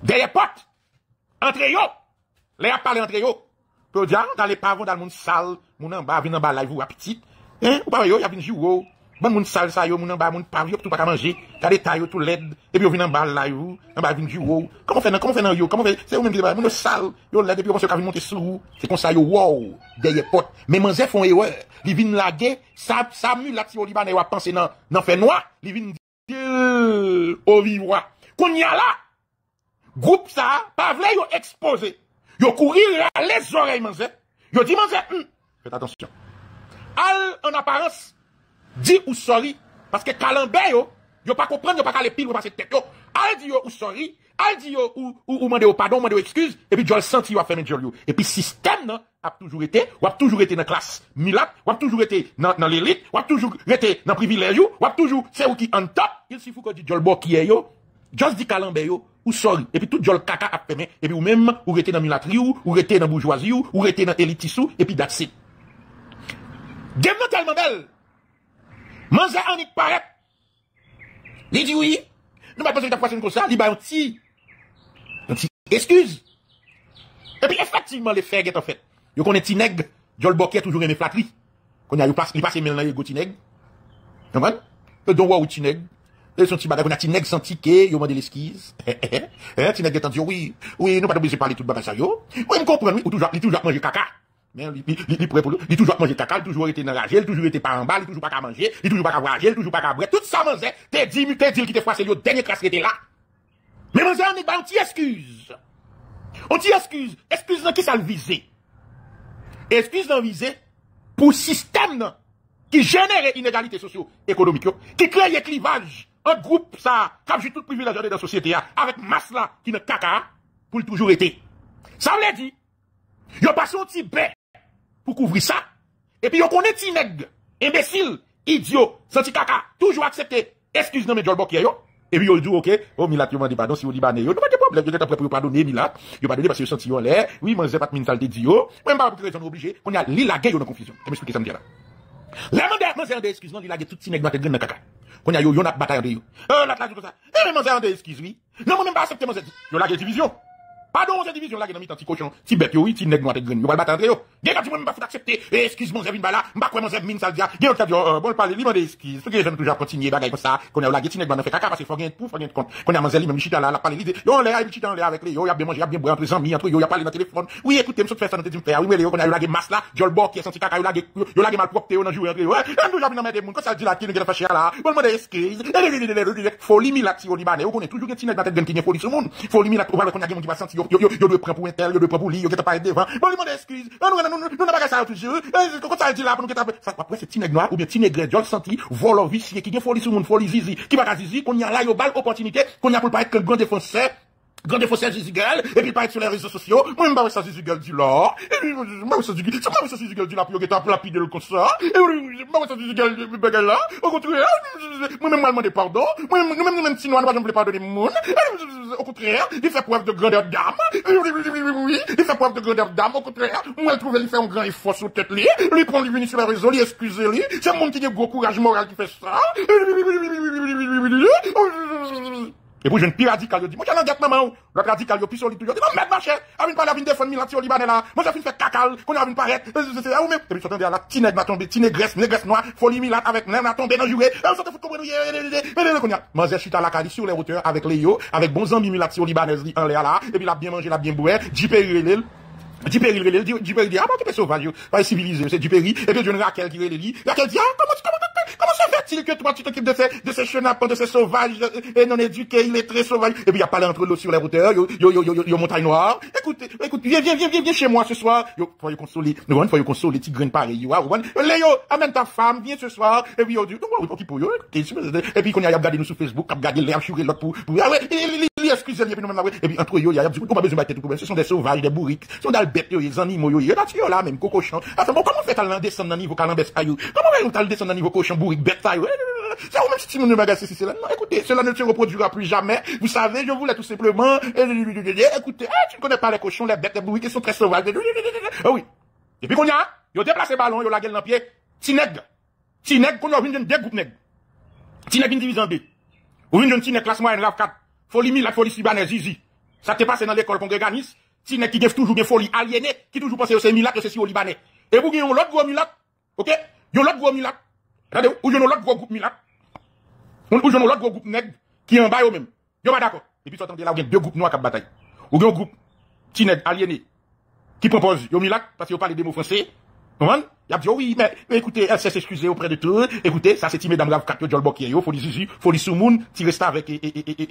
Derrière porte, entre eux, les a parlé entre eux. Pour dire, dans les pavons, dans le monde sale, mon en bas, vin en bas, là, vous, appétit. Hein, ou pas, yo, y'a vin jouer, bon, monde sale, ça, yo, mon en bas, mon pavio, tout pas manger, t'as des tailles, tout l'aide, et puis, on vient en bas, là, vous, en bas, vin jouer. Comment fait, yo, comment fait, c'est vous-même qui vous, mon sale, yo, l'aide, et puis, on se monter sur vous. C'est comme ça, yo, wow, derrière porte. Mais, mon zé font erreur. Li vin la guerre, ça mule la au Liban et wa penser nan fait noir, li vin dire au vivois. Qu'on y a là, groupe ça, pas vle yo exposé. Yo courir à les oreilles manzé. Yo dit manzé, faites attention. Al en apparence dit ou sorry parce que Kalambé yo pas comprendre, yo pas caler pile ou passer tête yo. Al dit yo ou sorry, al dit yo ou mandé au pardon, mandé au excuse et puis yo senti yo a fait yo. Et puis système nan a toujours été, ou a toujours été dans la classe Milat, ou a toujours été dans l'élite, ou a toujours été dans le privilège, ou a toujours, c'est ou qui en top, il suffit que du Jolbo qui est yo, just dit Kalambe yo, ou sorry, et puis tout Jol Kaka a fait, et puis ou même, ou été dans Milatri ou été dans bourgeoisie ou été dans élitisou, et puis that's it. Game non tellement belle, Manzé Anik Paret, il dit oui, nous pas besoin de passer comme ça, il va un petit excuse. Et puis effectivement, les faits est en fait. Yo connaît Tineg, Jol Boké toujours aimé flatterie. Qu'on a eu passe, il passe mille dans yo Tineg. Comprendre? Donc wa ou Tineg. Les sont ti bagay, qu'on a Tineg senti que yo mandé l'esquise. Tineg est en dit oui, nous pas obligé parler tout bagay ça yo. Oui, me comprendre, oui, toujours manger caca. Mais il prêt pour lui, il toujours manger caca, toujours été dans la gel, toujours été pas en bas, il toujours pas qu'à manger, il toujours pas qu'à voyager, il toujours pas qu'à bré. Tout ça manzé, t'es dit qui t'es froissé yo dernier crasse qui était là. Mais manzé on est pas anti excuse. On dit excuse. Excuse dans qui ça le visait? Excuse dans visé pour système qui génère inégalité socio-économique, qui crée clivage entre groupe ça, qui a tout privilège dans la société, avec masse là qui ne caca pour toujours été. Ça veut dire, ils passent un petit bain pour couvrir ça, et puis ils connaissent un nègre, imbécile, idiot, senti caca, toujours accepté, excuse dans mes jolbok qui yo. Et puis, il dit, ok, oh, Milat, il m'a dit pardon, si vous dit pardon, il n'y a pas de problème, vous êtes après pour pardonner, Milat, il m'a dit parce que je sens en l'air, oui, mais je pas de mine saleté, dit, oh, même pas de raison obligée, on a l'illagé, on a confusion. Je m'explique ça, me dit là. La mandate, c'est un des excuses, non, l'illagé, tout le monde est dans caca. On a eu, on a bataille de you. On a tout ça. Eh, mais c'est un des excuses, oui. Non, moi, même pas accepté, moi, c'est dit, il y a la division. Pardon, cette division là qui est dans mi-temps, petit cochon, petit bête, oui, petit nègre, noir, green, il va le battre entre eux. Dès que tu m'as fait accepter, excuse-moi, j'ai une balle là, m'bacoué, mon zèbre, mine, ça le dit, bon, le parler, libre d'excuse, parce que j'aime toujours continuer, bagaille comme ça, qu'on a la guette, nègre, on a fait caca, parce qu'il faut gagner de pouf, faut gagner de compte, qu'on a mon zèbre, même chita là, la parler, il dit, yo, on l'air, il chita en l'air avec les, yo, y'a bien mangé, y'a bien boire entre les amis, entre yo, y'a parlé dans le téléphone, oui, écoutez, me saute faire ça, n'était-tu me faire, oui, mais yo, qu'on a eu la guette masse là, Jolbok qui est senti caca, yo, la guette mal propre, on a joué entre eux, on a bien emmerdé, mon, quand ça dit là, qui ne fait chier là, bon, des excuses, folie, Milat, si on y va, on est toujours guette, nègre, dans la tête, qui n'est folie, tout le monde, folie, Milat, on va qu'on a guette, on va sentir, yo doit prendre pour un tel, yo doit prendre pour lui, yo qui t'a pas devant. Bon, lui demande excuse. Nous n'a pas ça toujours. Quand ça dit là pour nous t'a ça après c'est petit nèg noir ou bien petit nègre jol senti volant vicieux qui gagne folie sur monde, folie zizi, qui va zizi, qu'on y a là yo balle opportunité, qu'on y a pour pas être grand défenseur. Grand défenseur Ziziguel, et puis pas être sur les réseaux sociaux, moi même pas ça Ziziguel du là, et puis moi ça Ziziguel, ça moi ça Ziziguel du là pour que t'as lapidé le consort, et puis moi ça Ziziguel du bagel là, au contraire, moi même m'a demandé pardon, moi même si nous on va jamais pardonner monde, au contraire, il fait preuve de grandeur d'âme, oui, il fait preuve de grandeur d'âme, au contraire, moi elle trouve il fait un grand effort sur tête lui prend lui venir sur les réseaux, lui excuser lui, c'est mon qui a gros courage moral qui fait ça. Et puis, je ne suis plus radical, je dis, moi, j'ai l'enguette, maman, l'autre radical, je suis sur le tout, je dis, non, merde, ma chère, elle vient pas la vie de défendre, il a tiré au Libanais là, moi, j'ai fait une fête cacale, qu'on a vu une parette, c'est là où même, et puis, je t'entends, la tinègue m'a tombé, tinégresse, négresse noire, folie milate avec, n'a tombé dans le juré, on s'en fout de comprendre, moi, je suis à la cali sur les hauteurs, avec Léo, avec bons amis milate au Libanais, en l'air là, et puis, il a bien mangé, il a bien boire, du péril, ah, bah, tu peux sauvage, pas civilisé, c'est du péril, et puis, je ne Raquel qui relève, Raquel dit, ah, comment ça fait-il que toi, tu t'occupes de ces chenapans, de ces sauvages, et non éduqués, il est très sauvage. Et puis, il y a pas l'entre l'eau sur les routeurs, yo, montagne noire. Écoute, viens chez moi ce soir. Yo, faut y consoler. Nous, faut y consoler, petits grains pareil, yo, Léo, amène ta femme, viens ce soir. Et puis, yo, dit, oh, ok, pour yo, et puis, qu'on y a regardé nous sur Facebook, qu'on a regardé l'air, chourer l'autre pour, ah ouais, excusez-moi, et puis, non, et puis, entre yo, il y a, on pas besoin de battre tout, ce sont des sauvages, des bourriques, ce sont des bêtes, des animaux, yo, là, tu là, même, cocochon. Attends, bon, comment fait-elle en descendre dans niveau calambès, yo? Comment fait-elle descendre dans niveau cochon, bourrique, bête, ça, yo? Ça, ou même si tu me bagasses, c'est là. Non, écoutez, cela ne se reproduira plus jamais. Vous savez, je voulais tout simplement, écoutez, tu ne connais pas les cochons, les bêtes, les bourriques, ils sont très sauvages. Ah oui. Et puis, qu'on y a, yo, déplacé ballon, yo, la gueule dans pied. Tineg, qu'on a vu une deux groupes nègres. Tineg, une division B. Ou une tineg, classe moyenne, grave 4. Folie mille, la folie sibanaise, zizi. Ça t'est passé dans l'école qu'on organise. Tineg qui def toujours des folies aliénées, qui toujours pensent que c'est milat, que c'est si au Libanais. Et vous, yon l'autre gros milat. Ok? Yon l'autre gros milat. Regardez, ou yon l'autre gros groupe milat. Ou yon l'autre gros groupe nègre, qui en bas yon même. Yon pas d'accord. Et puis, t'entendez là, ou yon deux groupes noirs qui bataille. Ou yon groupe, tineg, aliéné, qui propose yon milat, parce qu'ils parlent des mots français. Vous comprenez? Il a dit, oui, mais écoutez, elle s'est excusée auprès de tout. Écoutez, ça c'est ti mesdames Rav Katio, Jol Bokieyo, Foli Zizi, Foli Soumoun, tirer ça avec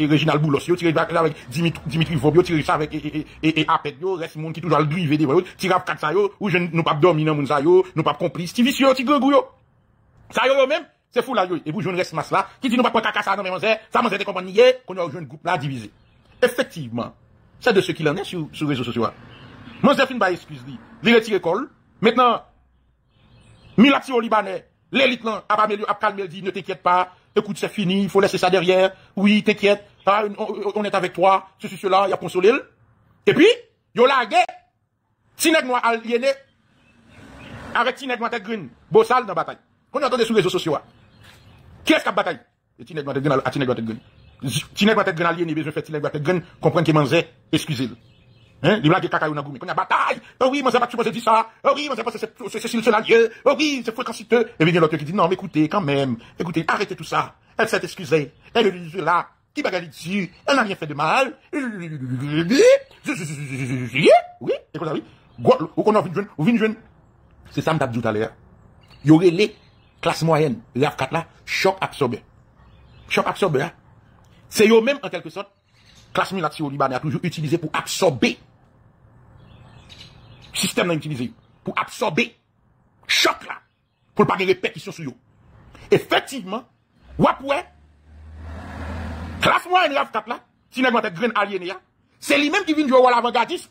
Reginald Boulos, tirer ça avec Dimitri Vobio, tirer ça avec Apet, reste moun qui toujours le drivé, tirer Rav Kat ça yo, ou je nous pas dormi dans moun ça yo, nous pas complice, ti vicieux, ti grégou yo. Ça yo même, c'est fou là yo. Et vous, je ne reste masse là, qui dit nous pas prendre caca ça dans mes manzères, ça manzère des compagnies, qu'on a un jeune groupe là divisé. Effectivement, c'est de ce qu'il en est sur les réseaux sociaux. Manzère fin ba excuse li, li retire l'école. Maintenant, Milatio Libanais, l'élite là, à calmer, dit, ne t'inquiète pas, écoute, c'est fini, il faut laisser ça derrière, oui, t'inquiète, ah, on est avec toi, ceci, cela, il a consolé. Et puis, yo la guerre, Tineg noir aliéné, avec Tineg noir tête green, bossal dans la bataille. Qu'on entend sur les réseaux sociaux, qui est-ce qui a bataille? Et Tineg noir tête green, à Tineg noir tête green. Tineg noir tête green aliéné, besoin de faire Tineg noir tête green, comprendre qu'il mangeait, excusez-le. Hein, les blagues caca, on a goûté. On a bataille. Oh oui, moi, c'est pas que tu penses dire ça. Oh oui, moi, c'est pas que c'est Cécile Solalier. Oh oui, c'est fréquenteux. Et bien, l'autre qui dit, non, mais écoutez, quand même. Écoutez, arrêtez tout ça. Elle s'est excusée. Elle est là. Qui bagaille dessus. Elle n'a rien fait de mal. Oui, écoutez, oui. Ou qu'on a vu une jeune, ou une jeune. C'est ça, m't'a dit tout à l'heure. Il y aurait les classes moyennes, les F4 là, choc absorbé. Choc absorbé, hein. C'est eux-mêmes, en quelque sorte, classe militaire au Libanais a toujours utilisé pour absorber. Système n'a utilisé pour absorber choc là pour pas de répétition sur eux. Effectivement, ouais classe moyenne la cap là, si nèg tête graine aliéné là, c'est lui-même qui vient jouer à l'avant-gardiste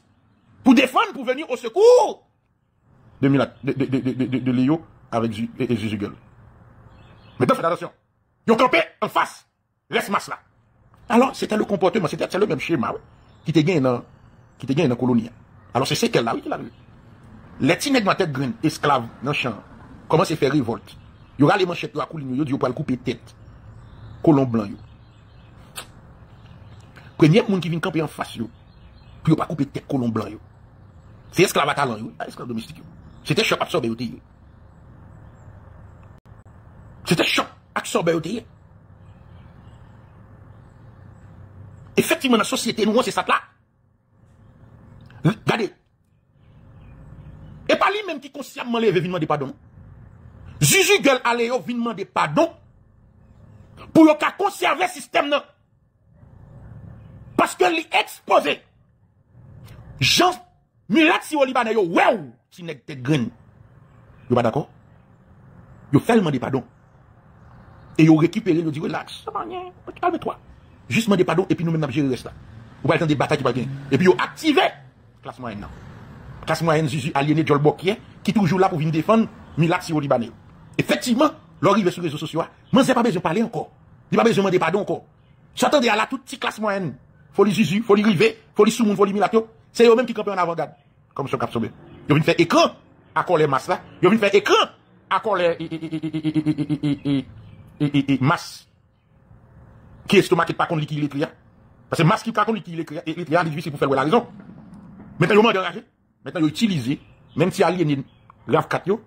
pour défendre pour venir au secours de Léo avec Jésus Gueule. Maintenant faites attention. Yo campé en face, reste masse là. Alors c'était le comportement, c'était le même schéma oui, qui te gagne dans la colonie. Alors c'est ce qu'elle a, oui, qu'elle a eu. Les petits nègres tête green, esclaves, dans le champ, commencent à faire révolte. Ils aura les manchettes, ils aura coulé, ils aura couper tête. Colon blanc, yo. Premier monde qui vient camper en face, yo. Puis ils pas couper tête, colon blanc, yo. C'est esclaves à talent, yo. Esclaves domestiques, yo. C'était choc absorbé, yo. C'était choc absorbé, yo. Effectivement, dans la société, nous, c'est ça, là. Regardez. Et pas lui-même qui consciemment lève vient demander pardon. Zuzu Girl allez vient demander pardon pour yon ka conserver le système. Parce que lui exposé Jean Mulat si au Libanais, yo, wow, si n'est que green. Yo pas d'accord? Yo fait le demander pardon. Et yo récupéré, yo dit relax, calme-toi. Juste demander pardon et puis nous-mêmes gérer le reste là. Ou pas le temps des batailles qui va bien. Et puis yo activé classe moyenne là. Classe moyenne Zuzu aliéné Jol Bokier qui toujours là pour venir défendre Mulat si au Libanais. Effectivement, l'arrivée sur les réseaux sociaux, moi c'est pas besoin de parler encore. Il pas besoin de demander pardon encore. J'attendais à la toute petite classe moyenne. Faut les Zuzu, faut les river, faut les Soumoun, faut les Milatio. C'est eux-mêmes qui campent en avant-garde. Comme ce cap sommé. Ils viennent faire écran à coller masse là. Ils viennent faire écran à coller masse. Qui estomac qui pas contre liquide l'écrit. Parce que masse qui pas contre liquide l'écrit, c'est pour faire la raison. Maintenant, ils m'ont dérangé. Maintenant, ils utilisent, même si aliéné grave 4 yo,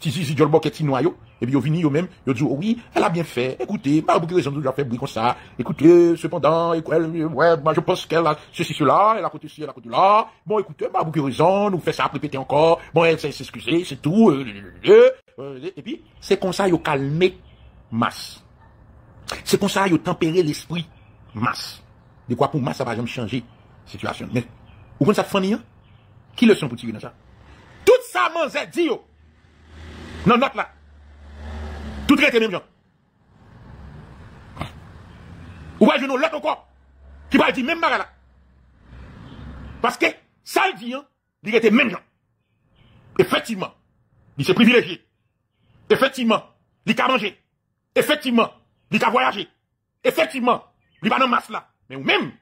si Jol Bokier ti noyo, et puis ils viennent eux-mêmes, ils disent oui, elle a bien fait. Écoutez, pas beaucoup de raisons de faire bruit comme ça. Écoutez, cependant, ouais, moi je pense qu'elle a ceci cela, elle a côté ci, elle a côté là. Bon, écoutez, pas beaucoup de raisons, nous fait ça répéter encore. Bon, elle s'est excusée, c'est tout. Et puis c'est comme ça ils calmer masse. C'est comme ça ils tempérer l'esprit masse. De quoi pour masse ça va jamais changer situation. Mais vous comprenez ça funny hein? Qui leçon pour tirer dans ça? Tout ça manzé dit yo. Non, note là. Tout traité même gens. Ou bien je n'ai l'autre encore. Qui va dire même là. Parce que ça il dit, il était même gens. Effectivement, il s'est privilégié. Effectivement, il a mangé. Effectivement, il a voyagé. Effectivement, il va dans masse là. Mais ou même,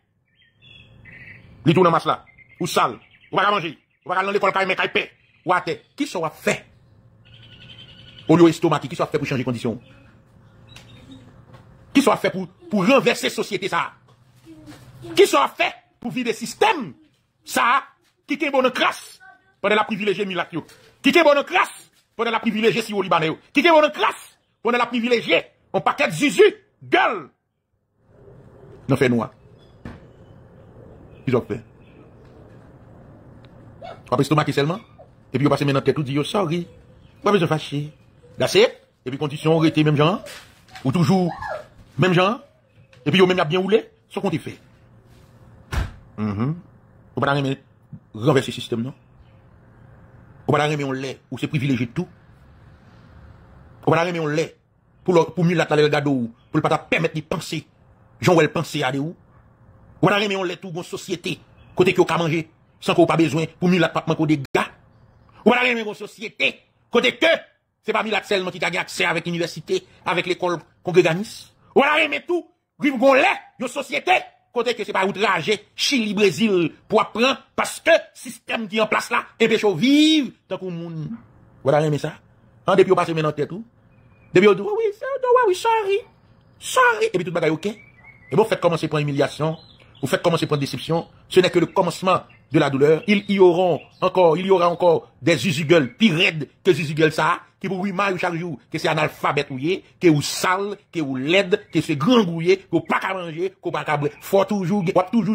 il tourne dans masse là. Ou sale. Ou va manger. Ou va dans l'école quand il met qu'il paie. Ou à terre. Qui sera fait? Au lieu estomac qui soit fait pour changer condition, qui soit fait pour renverser société ça, qui soit fait pour vider système ça, qui est bonne crasse pendant la privilégier Milatio, qui est bonne crasse pendant la privilégier si au Libanais, qui est bonne crasse pendant la privilégier on paquet Zuzu Girl. Non fait noir. Ils ont fait. Après estomac seulement et puis on passe maintenant tête tout dit yo sorry. Pas besoin de fâcher. D'assiette, et puis condition, arrêter même gens, ou toujours, même gens, et puis, vous même bien roulé, ce qu'on fait. Vous pas aimer renverser le système, non? Vous pas aimer on l'est, ou c'est privilégié de tout. Vous pas aimer on l'est, pour mieux la taler d'ado, pour ne pas permettre de penser, Jean-Well penser à des ou. Vous pas aimer on l'est tout, bon société, côté qui a manger, sans qu'on pas besoin, pour mieux la taper qu'on des gars. Vous pas aimer bon société, côté que, c'est pas Milat seulement qui t'a accès avec l'université, avec l'école congréganiste. Ou alors, mais tout, rive gonlé, yo société, côté que c'est pas outragé, Chili, Brésil, pour apprendre, parce que, système qui est en place là, empêche au vivre, tant qu'on moun. Ou alors, mais ça. En depuis, on passe maintenant tête tout. Depuis, on dit, oui, c'est, oui, sorry. Et puis, tout le bagage, ok. Et bon, vous faites commencer par humiliation, vous faites commencer par déception, ce n'est que le commencement de la douleur. Il y aura encore des Ziziguel pire raides que Ziziguel ça, qui pour 8 mailles ou chaque jour, que c'est analphabet ou yé, que ou sale, que ou laide, que c'est grand gouillé, que ou pas qu'à manger, que ou pas qu'à bré. Faut toujours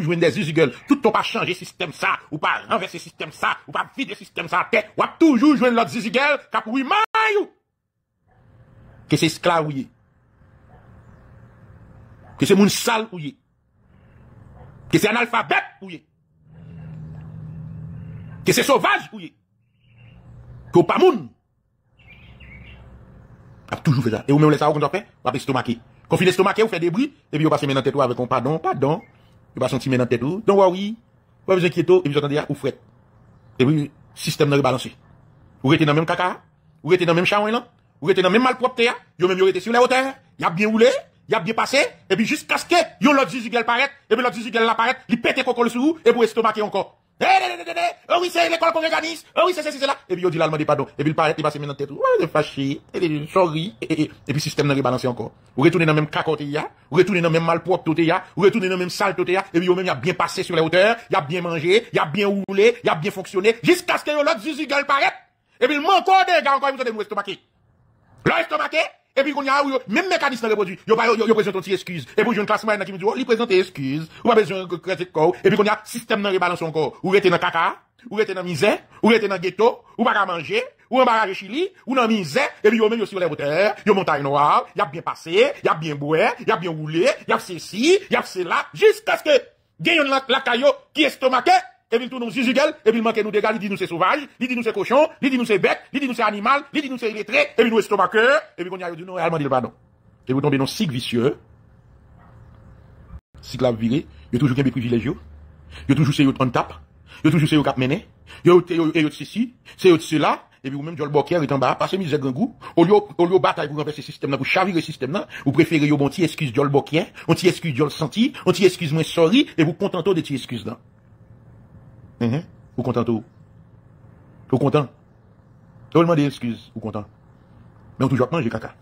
jouer des Ziziguel. Tout ton pas changer système ça, ou pas renverser système ça, ou pas vider système ça à terre, ou toujours jouer l'autre Ziziguel, qu'à pour 8 mailles que c'est esclave ou yé. Que c'est moun sale ou yé. Que c'est analphabet ou yé. Que c'est sauvage, oui. Que ou pas moun. A toujours fait ça. Et ou même les saours qu'on a fait, on a estomaqué. Quand vous l'estomaqué, vous faites des bruits, et puis vous passez maintenant tête avec un pardon. Vous passez un petit maintenant tête. Donc, oui, vous vous inquiétez, et puis vous entendez, ou fret. Et puis, système n'a rebalancé. Vous restez dans le même caca, vous restez dans le même chaouin là, vous restez dans le même malpropreté, vous même vous restez sur les hauteurs, il y a bien roulé, il y a bien passé, et puis jusqu'à ce que, l'autre Ziziguel paraît, et puis l'autre Ziziguel apparaît, il pète coco le sou, et vous estomaqué encore. Oh oui, c'est l'école congréganiste. Oh oui, c'est là. Et puis, il dit l'allemand des pardon. Et puis, il paraît, il passe maintenant tête. Ouais, il est fâché. Il est sorry. Et puis, le système n'a rebalancé encore. Vous retournez dans le même cacoté, vous retournez dans le même malpropre, vous retournez dans le même sale, et puis, vous même, il a bien passé sur les hauteurs, il a bien mangé, il a bien roulé, il a bien fonctionné, jusqu'à ce que l'autre Ziziguel paraît. Et puis, il manque encore des gars, encore, vous allez nous estomaquer. L'estomaqué. Et puis, il y a même mécanisme de produit. Il présente une excuse. Et puis, j'ai une classe moyenne qui me dit, il présente une excuse. Ou pas besoin de crédit corps. Et puis, il y a un système de rebalance encore. Ou rete dans caca, ou rete dans misère, ou rete dans ghetto, ou pas à manger, ou en barrage chili, ou dans misère. Et puis, il y a même sur les hauteurs, il y a montagne noire, il y a bien passé, il y a bien boire, il y a bien roulé, il y a ceci, il y a cela. Jusqu'à ce que, il y ait la caillot qui est estomaqué. et puis tout nous Ziziguel, et puis manque nous dégâts, il dit nous c'est sauvage, il dit nous c'est cochon, il dit nous c'est bête, il dit nous c'est animal, il dit nous c'est illettré, et puis nous estomacœur, et puis qu'on y a dit non, allemand dit le pardon. Et vous tombez dans cycle vicieux. Cycle à virer, il y a toujours des privilégiés. Il y a toujours ces autres en tape, il y a toujours ces autres cap mené, il y a ceci, c'est autre cela. Et puis, vous-même, Joel Boker est en bas, passez misère grand goût, au lieu bataille pour renverser ce système-là, pour chavirer ce système-là, vous préférez, bon, t'y excuse Joel Boker, on t'y excuse Joel Senti, on t'y excuse moins sorry, et vous contentez de t'y excuse là. Vous contentez. Vous content. Tout le monde des excuses, vous content. Mais vous toujours mangé caca.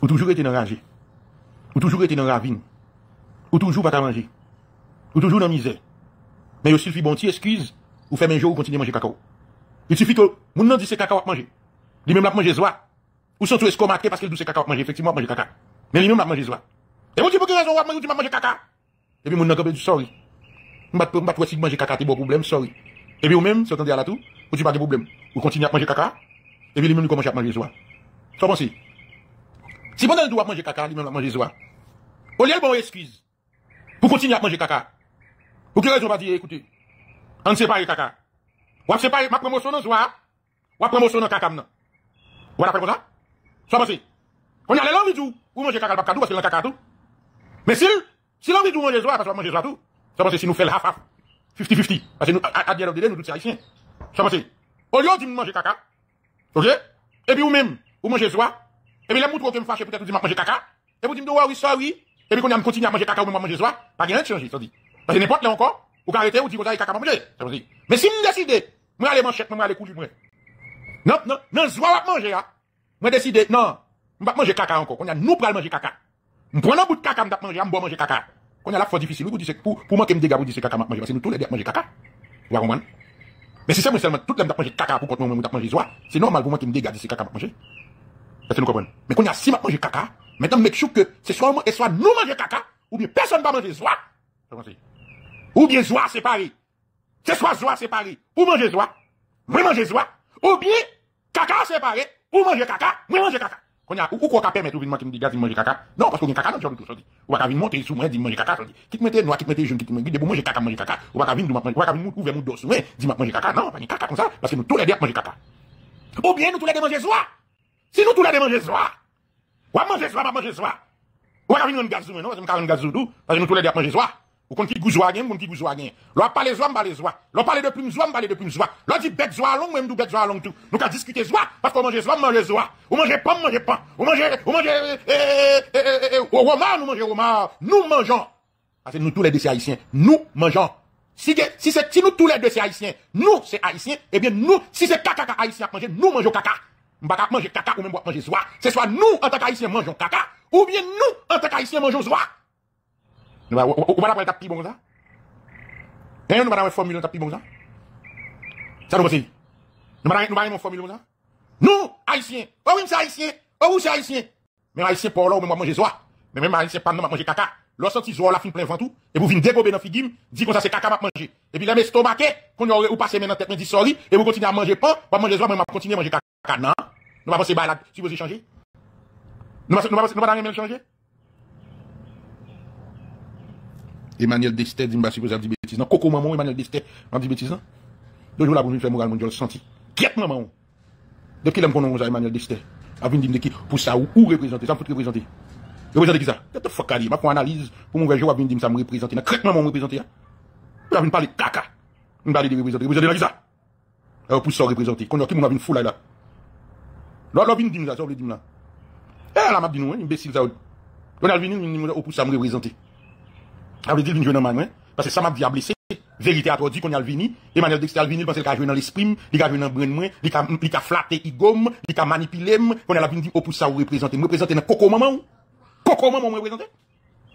Vous toujours été enragé. Vous toujours été dans la ravine. Vous toujours pas à manger. Vous toujours dans la misère. Mais vous suffit, bon, t'y excuse, vous faites un jour, vous continuez à manger caca. Il suffit que, mon nom dit c'est caca à manger. Lui-même l'a mangé zoa. Ou surtout escomaqué parce qu'il dit c'est caca à manger. Effectivement, manger caca. Mais lui-même l'a mangé zoa. Et vous dites pour quelle raison vous dites manger caca? Et puis, mon nom dit sorry. M'bat pas si manger caca, t'es bon problème, sorry. Et puis, vous-même, si vous attendez à la tout, vous dites pas de problème. Vous continuez à manger caca. Et puis, lui-même, il commence à manger zoa. Ça pense. Si vous doit manger caca, lui-même l'a mangé zoa. Au lieu de bon excuse. Vous continuez à manger caca. Pour quelle raison vous dites, écoutez, on ne sait pas caca. Ou c'est pas ma promotion dans soir. Ou promotion dans caca nan. Ou la fait comme ça. Ça passe. On y a l'envie tout. Ou manger caca pas parce que le caca tout. Mais si l'envie tout manger soir parce qu'on manger soir tout. Ça passe si nous fait le half half 50-50 parce que nous à dire nous tous haïtiens. Ça passe. Au lieu de manger caca. OK? Et puis ou même ou manger soir. Et puis la montre que me fâche peut-être dit manger caca. Et vous dites oui ça oui. Et puis qu'on y continue à manger caca ou manger soir, pas rien de changer, ça dit. Parce que n'importe là encore. Ou arrêtez, ou dit qu'on a caca manger. Ça veut dire. Mais si vous décidez, moi aller manchette, moi aller couler, moi. Non, je vais manger, hein. Moi décidé, non, je vais manger caca encore. On a nous pour manger caca. Je prends un bout de caca, je manger, je vais manger caca. On a la fois difficile, vous dites, pour moi, qui me dégage, vous dites, caca, manger, parce que nous tous les deux manger caca. Vous comprenez? Mais si c'est moi seulement, tout le monde manger caca pour qu'on me manger soir, c'est normal pour moi qui me dégage, c'est caca, manger. Est-ce que nous comprenons? Mais qu'on a si manger caca, maintenant, make sure que c'est soit moi et soit nous manger caca, ou bien personne ne va manger soir. Ou bien soir, c'est pareil. C'est soit joie séparé, ou manger joie, moi manger joie, ou bien caca séparé, ou manger caca, moi manger caca. Qu'on a ou quoi permettre ou qui me dit gars manger caca. Non parce qu'on a caca dans tout ça dit. Ou pas venir monter sous moi dit manger caca ça dit. Qui te mettait noir, qui te mettait jaune, qui te mettait manger caca manger caca. Ou pas venir nous manger, ou pas venir ouvrir mon dos ouais, dit manger caca. Non, pas ni caca comme ça parce que nous tous les deux manger caca. Ou bien nous tous les deux manger joie. Si nous tous les deux manger joie. Ou manger joie, pas manger joie. Ou pas venir nous gaz sous moi non, c'est me gaz sous nous parce que nous tous les deux manger joie. Ou qu'on qui goujou à gain, qu'on qui goujou à gain. L'on parle de joie, on parle de joie. L'on parle de plume joie, on parle de plume joie. L'on dit bête joie longue, même nous bête joie longue tout. Nous qu'à discuter joie, parce qu'on mange joie, on mange joie. On mange pomme, on mange pain. On romard, nous mangeons romard. Nous mangeons. Parce que nous tous les deux c'est haïtiens. Nous mangeons. Si nous tous les deux c'est haïtiens, nous c'est haïtiens, eh bien nous, si c'est caca haïtien à manger, nous mangeons caca. On va manger caca ou même manger joie. C'est soit nous, en tant qu'haïtiens, mangeons caca, ou bien nous, en tant qu'haïtiens, mangeons joie. Nous allons avoir un tapis bon ça. Nous allons avoir une formule tapis bon ça. Ça nous aussi. Nous allons avoir une formule ça. Nous, haïtiens. Oh oui, c'est haïtien. Oh oui, c'est haïtien. Mais haïtien pour là, ou même moi manger soie. Mais même haïtien pas nous manger caca. Lorsque tu sois la fin plein ventre, et vous venez dégober dans figuim, dit comme ça c'est caca m'a manger. Et puis là mes stomaqué, qu'on aurait ou passer maintenant tête me dit sorry et vous continuez à manger pain, pas manger soie, mais m'a continuer à manger caca. Non. Nous va passer balade, si vous changer. Nous va rien changer. Emmanuel Dester dit, si vous avez dit bêtise, non, coco maman, Emmanuel Dester, on dit bêtise, non? Deux jours là, pour nous faire moral, mon Dieu, le senti. Quiet maman. Depuis qu'il aime qu'on a Emmanuel Dester, avant de dire qui, pour ça, ou représenter, ça me fout représenter. Représenter qui ça? What the fuck, Ali? Ma pour analyse, pour mon gars, avant de dire ça me représenter, non, crête maman, représenter, hein? Vous avez parlé caca. Vous parlez de représenter, représenter qui ça? Alors, pour ça, représenter. Qu'on a qui, mon avis, fou là, là. L'autre, vient dire ça, ça, on le dit, là. Eh, là, m'a dit, non, imbécile, ça, on a venu, pour ça, me représenter. Ça veut dire une jeune homme, parce que ça m'a dit à blesser. Vérité à toi dit qu'on a le vini. Emmanuel Dexter a le vini parce qu'il a joué dans l'esprit, il a joué dans le brain, il a flatté, il gomme, il a manipulé, qu'on a la vini, oh, pour ça, vous représentez. Vous représentez dans Coco Maman. Coco Maman, vous représentez.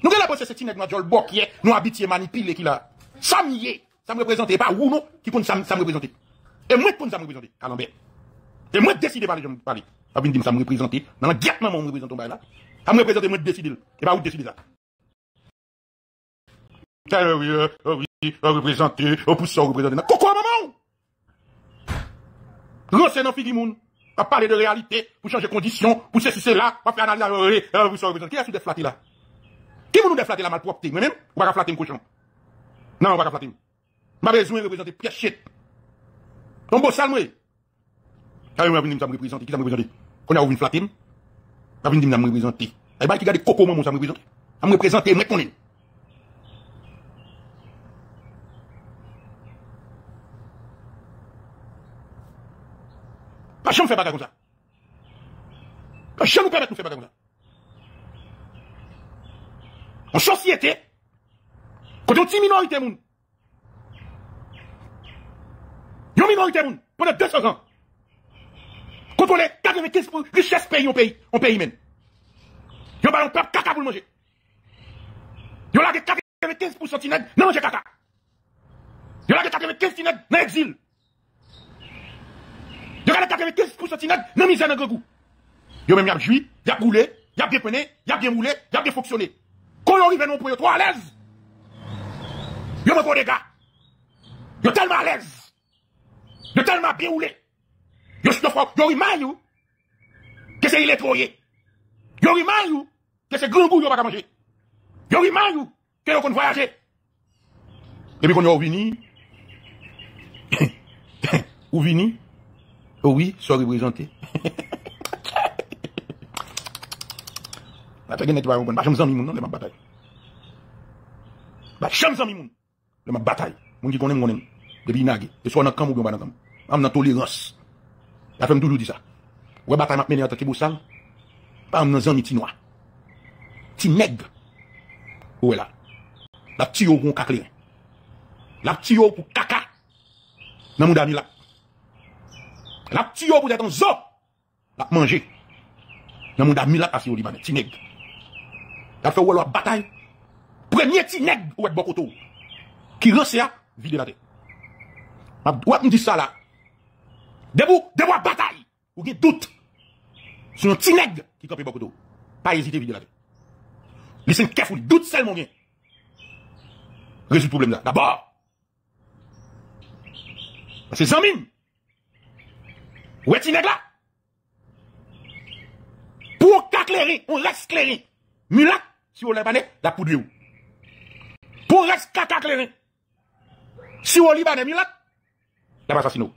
Nous, la pensée, c'est une avec notre Jol Bok, nous habitués, manipulés, qui l'a. Ça me représente, pas ou non, qui compte ça me représenter. Et moi, qui compte ça me représenter, Calambert. Et moi, décidé par les gens de parler. La vini, ça me représente. Dans la guette, maman, vous représentez là. Ça me représente, moi, décidé. Et pas vous décidez ça. Représenter, pour ça, représenter. Coco, maman! Rensez dans Figimoun. On va parler de réalité, pour changer condition, pour ceci, cela, on va faire analyse, pour ça, représenter. Qui est-ce que vous flattez là? Qui vous nous déflattez la malpropreté? Moi-même, on va flatter un cochon. Non, on va flatter. m'a besoin de représenter Pierre Chette. Ton beau salmé. Quand m'a venir me représenter, qui m'a représenter? Quand on a ouvert flatim, m'a venir me représenter. Et bah qui garde coco mon ça me représenter. M'a représenter mec connait. Pas jamais faire bagarre comme ça. Pas jamais nous permettre de faire bagarre comme ça. En société, quand on dit minorité moun. Une minorité moun pendant 200 ans. Quand on est 95% richesse pays, on paye même. Yo ba on peuple caca pour manger. Yo la 95% tinèg nan manger caca. Yo la 95% tinèg nan exil. Yo la 95% tinèg nan misère nan grand goût. Yo même y a joué, y a roulé, y a bien pené, y a bien roulé, y a bien fonctionné. Quand on arrive non pour toi à l'aise. Yo me connais gars. Yo tellement à l'aise. Yo tellement bien roulé. Yo suis fois yo rimayou. Que c'est électroyé. Yo rimayou que c'est grand goût yo pas manger. Yo rimayou que yo kon voyager. Et puis quand yo vini ou vini oh oui, ça représenté. La tagine tu vas comprendre, j'aime zami moun non, le m'a bataille. Ba j'aime zami moun, le m'a bataille. Moun qui connaît connaît depuis nagé, et soit dans camp ou bien pas dans camp. Am dans tolérance. La femme toujours dit ça. Ouais bataille m'a mené en tant que boussal. Pas am dans zami ti noir. Ti nèg. Ouais là. La ti yo gon kakle. La ti yo pour kaka. Nan moun dani la. La ti yo pour être en zo. La manger. Nan moun dani la parce au libanais ti nèg. La fait ou la bataille. Premier ti nèg ou être bon koto. Qui rensé à vide la tête. Ouap me dit ça là. Debout à bataille. Ou qui doute. Sur un petit nègre qui campe beaucoup d'eau. Pas hésiter vide la tête. Laissez une kef ou doute seulement bien. Résout le problème là. D'abord. C'est Zamine. Ou est-ce nègre là? Pour qu'éclairer, on laisse éclairer. Mulac, si on l'a pas la poudre. Pour reste qu'éclairer. Si on libanais milat, la pas assassino.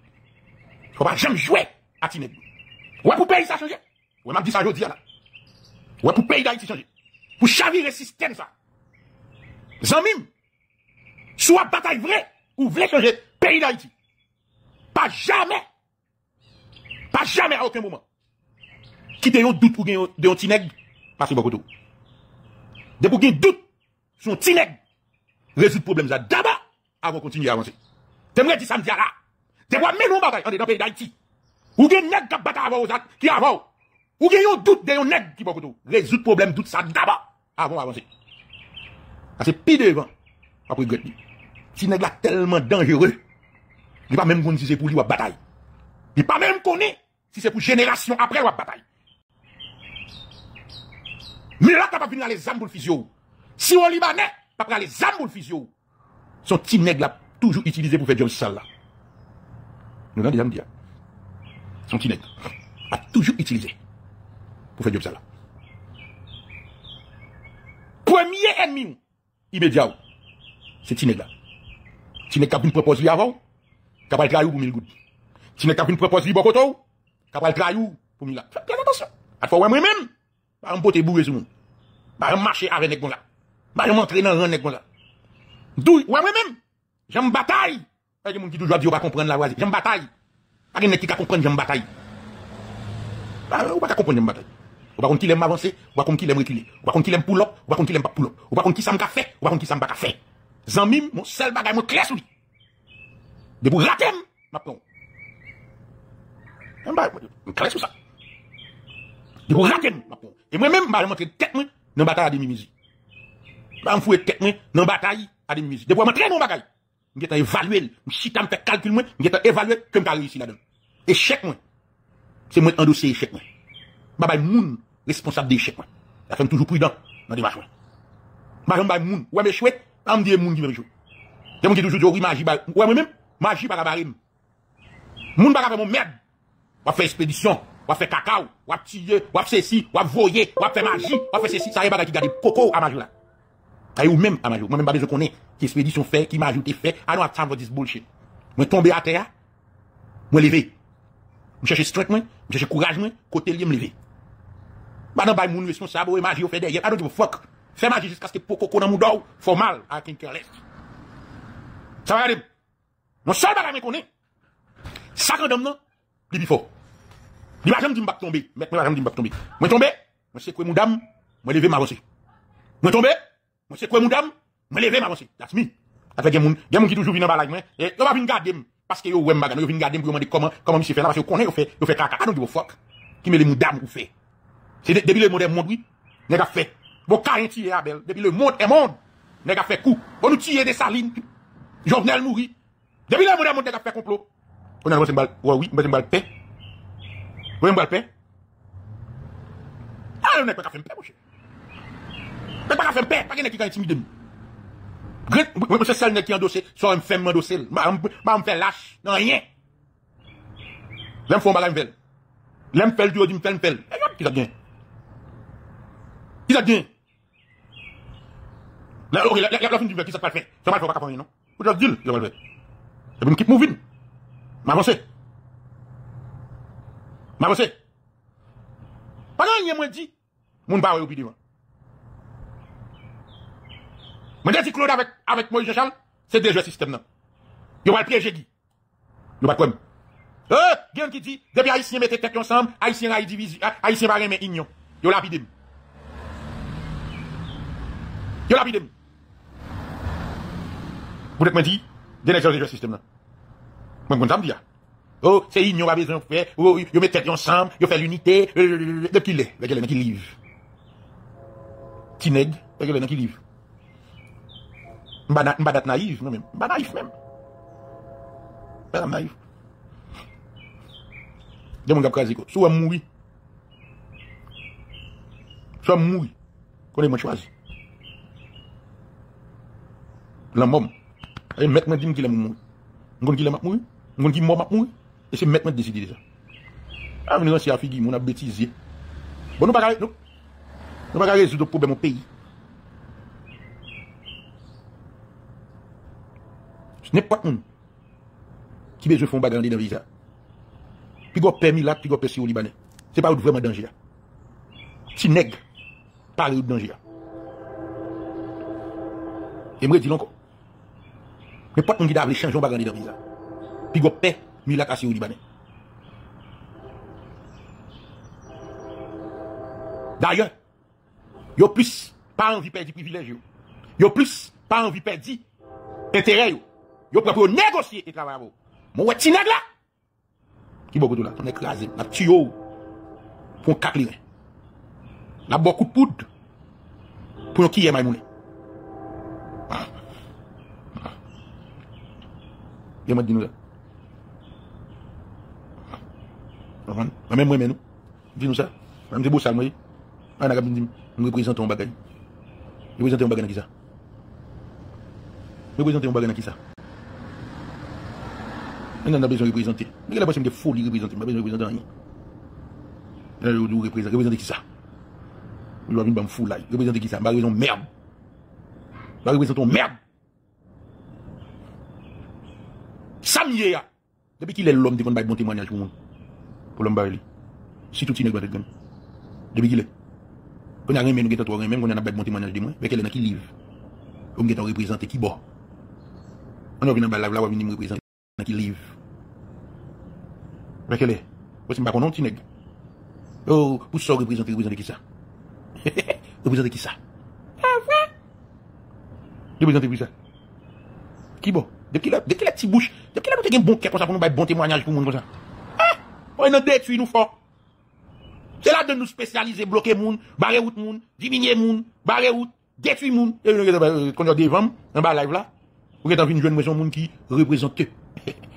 Faut pas jamais jouer à Tineg. Ouais pour pays ça changer. Ouais m'a dit ça jodi là. Ouais pour pays d'Haïti changer. Pour chavirer système ça. Zamim. Soit bataille vraie ou vrai changer pays d'Haïti. Pas jamais. Pas jamais à aucun moment. Qui te un doute pour gagner de Tineg parce que beaucoup tout. Dès pour gagner doute sur Tineg. Résoudre problème ça d'abord. Avant continuer à avancer. T'aimerais dire samedi à la. T'aimerais mener une bataille. On est dans le pays d'Haïti. Ou bien nèg qui bataille avant aux actes qui avant. Ou bien yon doute de yon nèg qui beaucoup tout. Résoudre problème doute ça d'abord avant avancer. C'est pire devant. Après regret. Si nèg là tellement dangereux. Il pas même connait si c'est pour lui ou bataille. Il pas même connait si c'est pour génération après ou bataille. Mais là t'as pas venir les âmes pour le physio. Si on libanais, t'as pas les âmes pour le physio. Son petit nègre là, toujours utilisé pour faire job sale là. Nous l'avons déjà me dire. Son petit nègre a toujours utilisé pour faire job sale là. Premier ennemi, immédiat, c'est petit nègre là. Petit nègre qui a une proposition avant, qui a pas le trahou pour 1000 gouttes. Petit nègre qui a une proposition pour Bokoto, qui a pas le trahou pour 1000 là. Faites bien attention. À fois, moi-même, je vais porter bourré sur nous. Je vais marcher avec nègre là. Je vais m'entraîner dans un nègre là. D'où, ouais, même, j'aime bataille. Il y a des gens qui toujours disent, on va comprendre la voie. J'aime bataille. Il y a des gens qui comprennent, j'aime bataille. On va comprendre, j'aime bataille. On va comprendre qui aime avancer, on va comprendre qui aime reculer. On va comprendre qui aime pull-up, on va comprendre qui aime pas pull-up. On va comprendre qui s'aime café, on va comprendre qui s'aime pas café. Zanmim, mon seul bagage, mon clé sous lui. De vous rater, ma prends. J'aime pas, mon clé sous ça. De vous rater, ma prends. Et moi-même, je vais montrer tête, dans la bataille à demi-misi. Je vais me fouer tête, dans la bataille. Des musiques. Des fois, je traîne mon bagage. Je vais évaluer. Je vais faire calcul. Je vais évaluer comme je vais réussir là-dedans. Échec, moi. C'est moi qui endosse échec, moi. Je vais moun responsable d'échec, moi. La femme toujours prudent dans les matchs, moi. Je vais moun. Ouais, mais chouette. Je vais dire moun qui va jouer. Je vais toujours dire magie. Ouais, moi-même, magie par la barine. Moun par la barine, merde. On va faire expédition. On va faire cacao. On va tirer. On va faire ceci. On va voyer. On va faire magie. On va faire ceci. Ça y est, bagage qui garde coco à magie là. ou même à Majou. Moi-même, je connais qui expédition fait, qui m'a ajouté fait. I don't have time for this bullshit. Moi, tombé à terre, moi, levé. Je cherche strength, moi, je cherche courage, moi, côté lié, me levé. Madame, bah, mon responsable, et magie, on fait derrière. I don't give a fuck. Fais magie jusqu'à ce que Poco n'a moudou, for mal, à quelqu'un qui reste. Ça va aller. Non, seul bagage, me connaît. Ça, quand même, non, il est fort. Il va jamais dire que je vais tomber. Mais je vais jamais dire que je vais tomber. Je vais tomber, je sais que mon dame, je vais lever ma avancée. Je vais tomber, je sais que mon dame, je vais lever ma avancée. That's me. Après, il y a des gens qui toujours viennent dans la balle, et ils viennent garder. Parce qu'ils viennent garder, ils viennent garder, ils viennent comment ils se font là, parce qu'ils connaissent, ils font caca. I don't give a fuck. Qui met les dames ou fait. C'est depuis le monde est monde, oui. Ils ont fait. Bon, carrément, à belle. Depuis le monde est monde. Ils ont fait coup. On nous tire des salines. Jovenel mourir. Depuis le monde est monde, ils ont fait complot. On a le balle. Oui, on a le balle paix. Vous voyez, je vais faire un peu de paix, mon cher. Je ne vais pas faire un peu de paix, je ne vais pas faire un peu de paix. C'est celle qui endosse, soit un femme endosse. Je ne vais pas me faire lâche, non, rien. Je vais faire un peu de paix. Je vais faire du haut, je vais faire un peu de paix. Qui ça bien? Qui ça bien? La fin du verre, qui ça pas fait? Ça ne va pas faire, non? Vous avez dit, je vais le faire. Et puis, je vais me moving. Je vais avancer. Ma pensée. Pas gagné, moi dit. Mon barre au pied devant. Moi dit Claude avec Moïse Jean-Charles, c'est déjà le système là. Yo va piéger Guy. Yo va comme. Gain qui dit, depuis haïtien mettez tête ensemble, haïtien a division, haïtien va remettre union. Yo lapidem. Yo lapidem. Vous êtes me dit, déjà le système là. Moi on t'am dit. Oh, c'est union, pas besoin de faire. Oh, ils mettent ensemble, ils font l'unité. Depuis les, regardez, qui livre. Qui nègre, regardez, qui livre. M'badat naïf, non même. M'badat naïf même. M'badat naïf. Deux mon gars crasé quoi. Soit mouri. Soit mouri. Qu'on est moins choisi. L'homme. Et maintenant, dis-moi qu'il est mouru. M'gon qu'il est mouru. M'gon qu'il est mouru. Et c'est maintenant décidé déjà. Ah, nous sommes affigués, nous avons bêtisé. Bon, nous ne pouvons pas résoudre le problème au pays. Ce n'est pas tout le monde qui veut faire un bagarre dans le visa. Puis, il y a un permis là, puis il y a un permis au Libanais. Ce n'est pas vraiment danger. Si nègre, pas de danger. Et je dis encore. Ce n'est pas tout le monde qui veut changer un bagarre dans le visa. Puis, il y a un permis. Mila Kassi au Libanais. D'ailleurs, yo plus pas envie de perdre privilège. Yo plus pas envie de perdre intérêt. Yo prêt pour négocier et travailler. Mon petit nègre là, qui beaucoup de là, on est écrasé, on a tué, pour quatre liens. On a beaucoup de poudre pour qui est maïmoulé. Et moi, dis-nous là. Même moi, nous, dis-nous ça. Même c'est beau ça, moi. On a dit, nous représentons un bagage. Nous représentons un bagage qui ça. Nous représentons un bagage qui ça. Nous avons besoin de représenter. Nous avons besoin de folie représenter. Nous avons besoin de représenter. Nous avons besoin de représenter. Représenter qui ça. Nous avons besoin de foule. Représenter qui ça. Nous avons besoin de merde. Nous représentons merde. Samie, depuis qu'il est l'homme devant le bon témoignage pour moi. Si tout n'est pas de gamme, depuis qu'il est, on a rien même qu'on a même qu'on a bon témoignage de moi, mais qu'elle est qui livre, on est représenté qui boit, on a vu dans la là on vient me représenter qui livre, mais qu'elle est, c'est pas qu'on a tiné, oh pour ça représenter qui ça, représenter qui ça, représenter qui ça, qui boit, depuis la petite bouche, depuis la petite bon qui a comme ça pour nous bon témoignage pour nous comme ça. On a détruit nous fort. C'est là de nous spécialiser, bloquer moun, barrer route moun, diminuer moun, barrer route, détruire moun. Et quand on a des ventes, on va live là, on est en une jeune maison moun qui représente eux.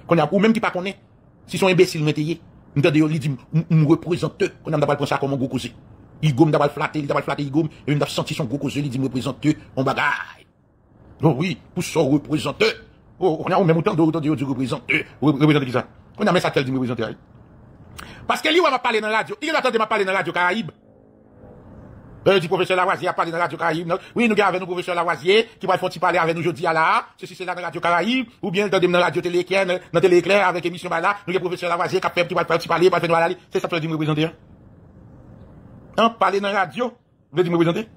Ou même qui pas connaît, si sont imbéciles, nous t'avons dit, nous représente eux. On a d'abord pensé à comment gros causer. Il gomme d'abord flatter, il d'abord flatter, il gomme, et on a senti son gros causer, il dit, me représente eux, on bagaille. Oh oui, pour ça, représente eux. On a même autant de dire, représente eux, représente qui ça. On a même ça qu'elle dit, représente eux. Parce que lui, on va parler dans la radio. Il attend de parler dans la radio Caraïbe. Du professeur Lavoisier a parlé dans la Radio Caraïbe. Oui, nous avons avec nous professeur Lavoisier, qui va faire parler avec nous aujourd'hui à la, ceci c'est là dans la Radio Caraïbe, ou bien dans la Radio Télé, dans Télé Éclair, avec émission là, nous avons professeur Lavoisier qui va faire parler, qui va faire nous aller. C'est ça que je veux dire, me représenter. Hein, parler dans la radio, vous voulez dire me représenter?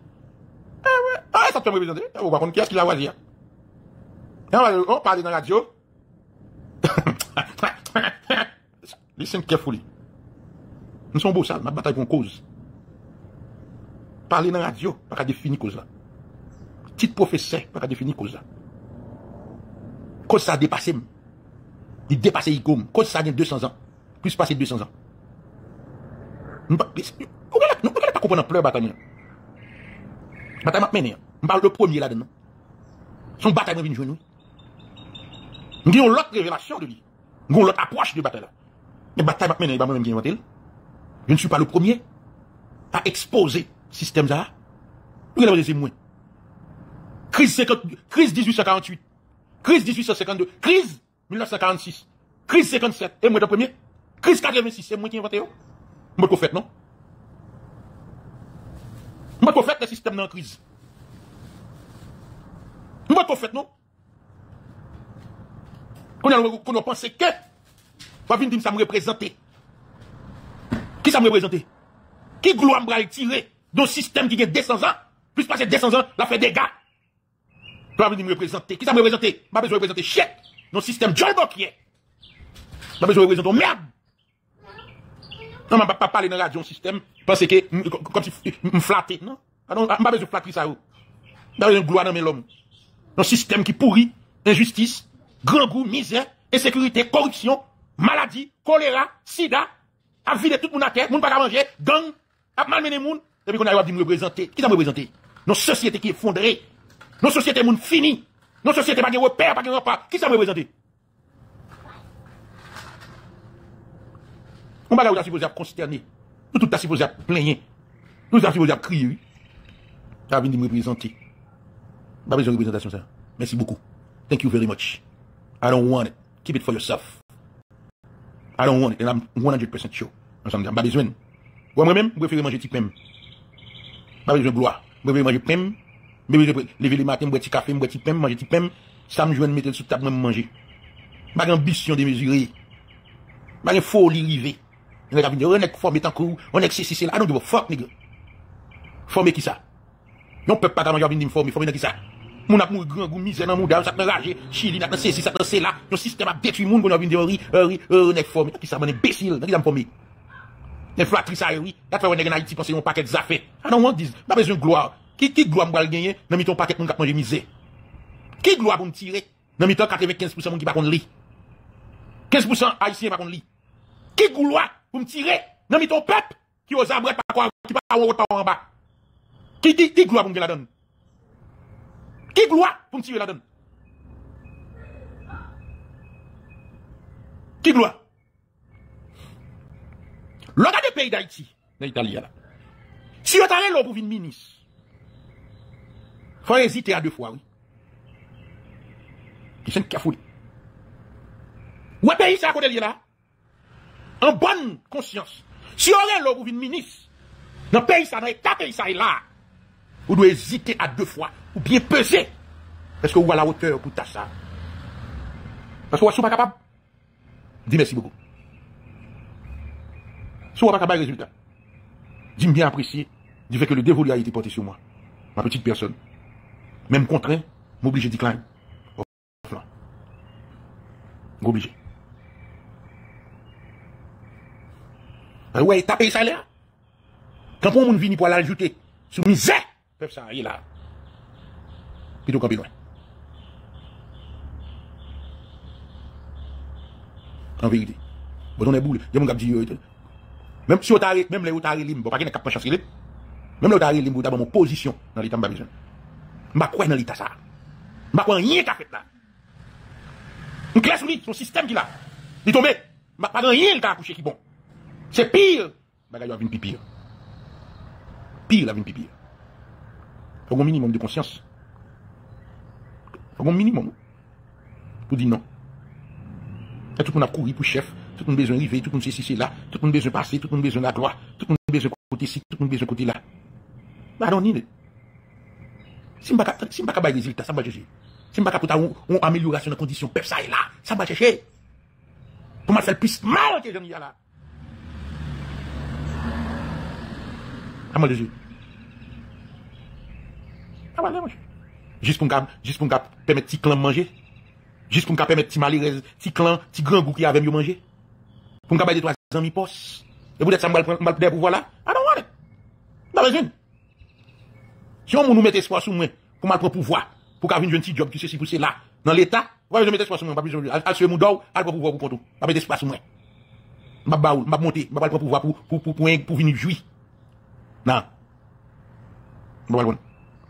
Ah ouais, ah, ça peut me représenter. On va qui est-ce qui Lavoisier? On parle dans la radio. Listen carefully. Nous sommes beaux ça, ma bataille pour cause. Parler dans la radio, pas qu'à définir cause là. Petit professeur, pas qu'à définir cause là. Cause ça a dépassé. Il dépassé Igom. Cause ça a 200 ans. Plus passé 200 ans. Nous ne pouvons pas comprendre pleur bataille. Bataille m'a mené. Je parle de premier là-dedans. Son bataille m'a venu jouer nous. Nous avons l'autre révélation de lui. Nous avons l'autre approche de bataille là. Mais bataille m'a mené, pas moi-même qui inventé. Je ne suis pas le premier à exposer système ça. Regardez, c'est moi. Crise 1848. Crise 1852. Crise 1946. Crise 57. Et moi, le premier. Crise 86. C'est moi qui ai inventé. Moi, qu'on fait, non? Moi, qu'on fait le système en crise. Moi, qu'on fait, non? Qu'on a pensé que, va venir dire ça me représenter. Qui ça me représenter? Qui gloire me tirer? D'un système qui a 200 ans, plus passer 200 ans, la fait des gars. Je vais me représenter. Qui ça me représente? Je vais me représenter chèque. Dans le système John Bokier. Je vais me représenter merde. Non, je ne vais pas parler dans la radio système. Parce que, comme si je me flattais. Non, je ne vais pas me flatter ça. Dans le gloire dans mes l'homme. Dans le système qui pourrit, injustice, grand goût, misère, insécurité, corruption, maladie, choléra, sida, à vider tout le monde à terre, le monde pas à manger, gang, à malmener le monde. Depuis qu'on a eu à me représenter, qui t'a me représenter? Nos sociétés qui effondrées, nos sociétés monde fini, nos sociétés pas de repères, pas de repas, qui t'a me représenter? On va là où t'as supposé consterner, nous tout t'as supposé plaigner, nous t'as supposé crier, t'as venu me représenter. Pas besoin de représentation ça. Merci beaucoup. Thank you very much. I don't want it. Keep it for yourself. I don't want it. And I'm 100% sure. Ensemble, pas besoin. Ou moi-même, je préfère manger type même. Je vais gloire. Je vais manger pem. Je vais lever le matin, je vais petit café, je vais petit pem, manger petit pem. Ça me joue, mettre sous table, je vais manger. Je n'ai pas d'ambition démesurée. Je n'ai pas folie rivée. Je n'ai pas de forme en cours. On est ceci, c'est là. Ah non, je vais fuck, nigga. Former qui ça? Non, peuple, pas de manger, je vais former. Former qui ça? Mon amour, grand goût, misère, amour, ça te rage. Chili, ça te ceci, ça te ceci là. Nos systèmes a détruit mon goût, on est riz, on est formé. Qui ça, on est imbécile, on est formé. Les flatteries, ça, oui. Après, on est en Haïti, pensez, on paquet d'affaires. Ah non, on dit, pas besoin de gloire. Qui gloire pour gagner? Non, mais ton paquet, on va manger misère. Qui gloire pour me tirer? Non, mais ton 95% mon qui va contre lui. 15% haïtiens va contre lui. Qui gloire pour me tirer? Non, mais ton peuple, qui aux abris, pas quoi, qui pas en haut, pas en bas. Qui gloire pour me tirer la donne? Qui gloire pour me tirer la donne? Qui gloire? L'autre des pays d'Haïti, dans l'Italie, là. Si vous avez l'eau pour venir ministre, il faut hésiter à deux fois, oui. C'est une cafoule. Ou un pays, c'est à côté de là. En bonne conscience. Si vous avez l'eau pour venir ministre, dans le pays, ça dans l'État, pays, ça est là. Vous devez hésiter à deux fois, ou bien peser. Parce que vous avez la hauteur pour ta ça. Parce que vous ne pas capable. Dis merci beaucoup. Si on n'a pas de résultat, dis-moi bien apprécié du fait que le dévolu a été porté sur moi. Ma petite personne. Même contraint, m'oblige de décliner. M'oblige. Ouais, t'as payé ça là. Quand on monde vient pour l'ajouter, sous misère, peuple ça, il est là. Plutôt qu'en loin. En vérité. Bon, on est boule. Il y a mon gars qui dit, même si vous avez même les otaries libres, vous n'avez pas de chance. Même les otaries libres, vous avez mon position dans l'État de Babylone. Je ne crois pas dans l'État ça. Je ne crois rien qu'à fait là. Une classe ou son système qui là. Il est tombé. Je ne crois rien qu'à accoucher qui bon. C'est pire. Bagaille a vu une pire. Pire la vie pire. Il faut un minimum de conscience. Il faut un minimum. Pour dire non. Et tout le monde a couru pour chef. Tout le monde besoin arriver, tout le monde c'est là, tout le monde besoin passer, tout le monde besoin la gloire, tout le monde besoin côté ci, tout le monde besoin côté là. I don't need it. Si je ne pas résultat, ça va chercher. Si je ne pas une amélioration de conditions, ça est là, ça va chercher. Comment ça le plus mal que je n'ai là? Comment Jésus? Ah ouais, moi. Juste pour permettre petit clan de manger. Juste pour permettre petit malheur, petit clan, petit grand goût qui avait mieux manger. Pour me faire 3 ans mi poste. Et vous êtes ça mal pour voir là. I don't want it. Pas besoin. Si on nous met espoir sur moi pour mal prendre pouvoir, pour qu'avoir une petite job qui ceci pour cela dans l'état, vous allez mettre espoir sur moi, pas besoin de assurer mon dos, à pouvoir pour compte. Pas mettre espoir sur moi. M'a baou, m'a monter, m'a pas prendre pouvoir pour venir jouir. Non. Bon bon.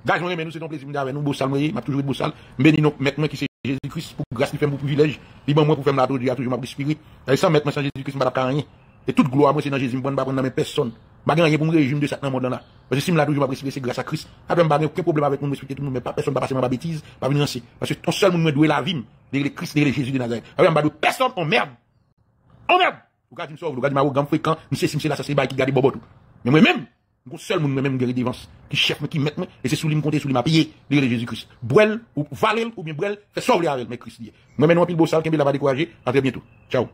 Gage moi mais nous c'est ton plaisir avec nous beau sal moi, m'a toujours beau sal, béni nous maintenant qui c'est Jésus-Christ pour grâce qui fait mon privilège, liban moi pour faire la toujours m'a respirer. Et sans maintenant sans Jésus-Christ m'a pas rien. Et toute gloire moi c'est dans Jésus, moi ne pas prendre dans mes personne. Je ne vais pas gagner pour le régime de ça dans le monde là. Parce que si je l'ai toujours apprécié, c'est grâce à Christ. Après, je n'ai aucun problème avec mon respecter tout le monde, mais personne ne va passer ma bêtise, pas venir ainsi. Parce que ton seul monde doit la vie, de Christ, de Jésus de Nazareth. Après, je ne personne, on merde. On merde. Vous regardez, je me sauve, vous regardez, je me fréquent, je sais si c'est là, ça c'est bail qui garde bobo tout. Mais moi-même, mon seul monde, moi-même, guéri devance, qui chef, qui met, et c'est sous lui me compter, sous lui m'a payé, de Jésus-Christ. Brel, ou valel, ou bien brel, fait sauver avec mes Christ. Moi-même, on pile beau sale, qui me l'a pas découragé. À très bientôt. Ciao.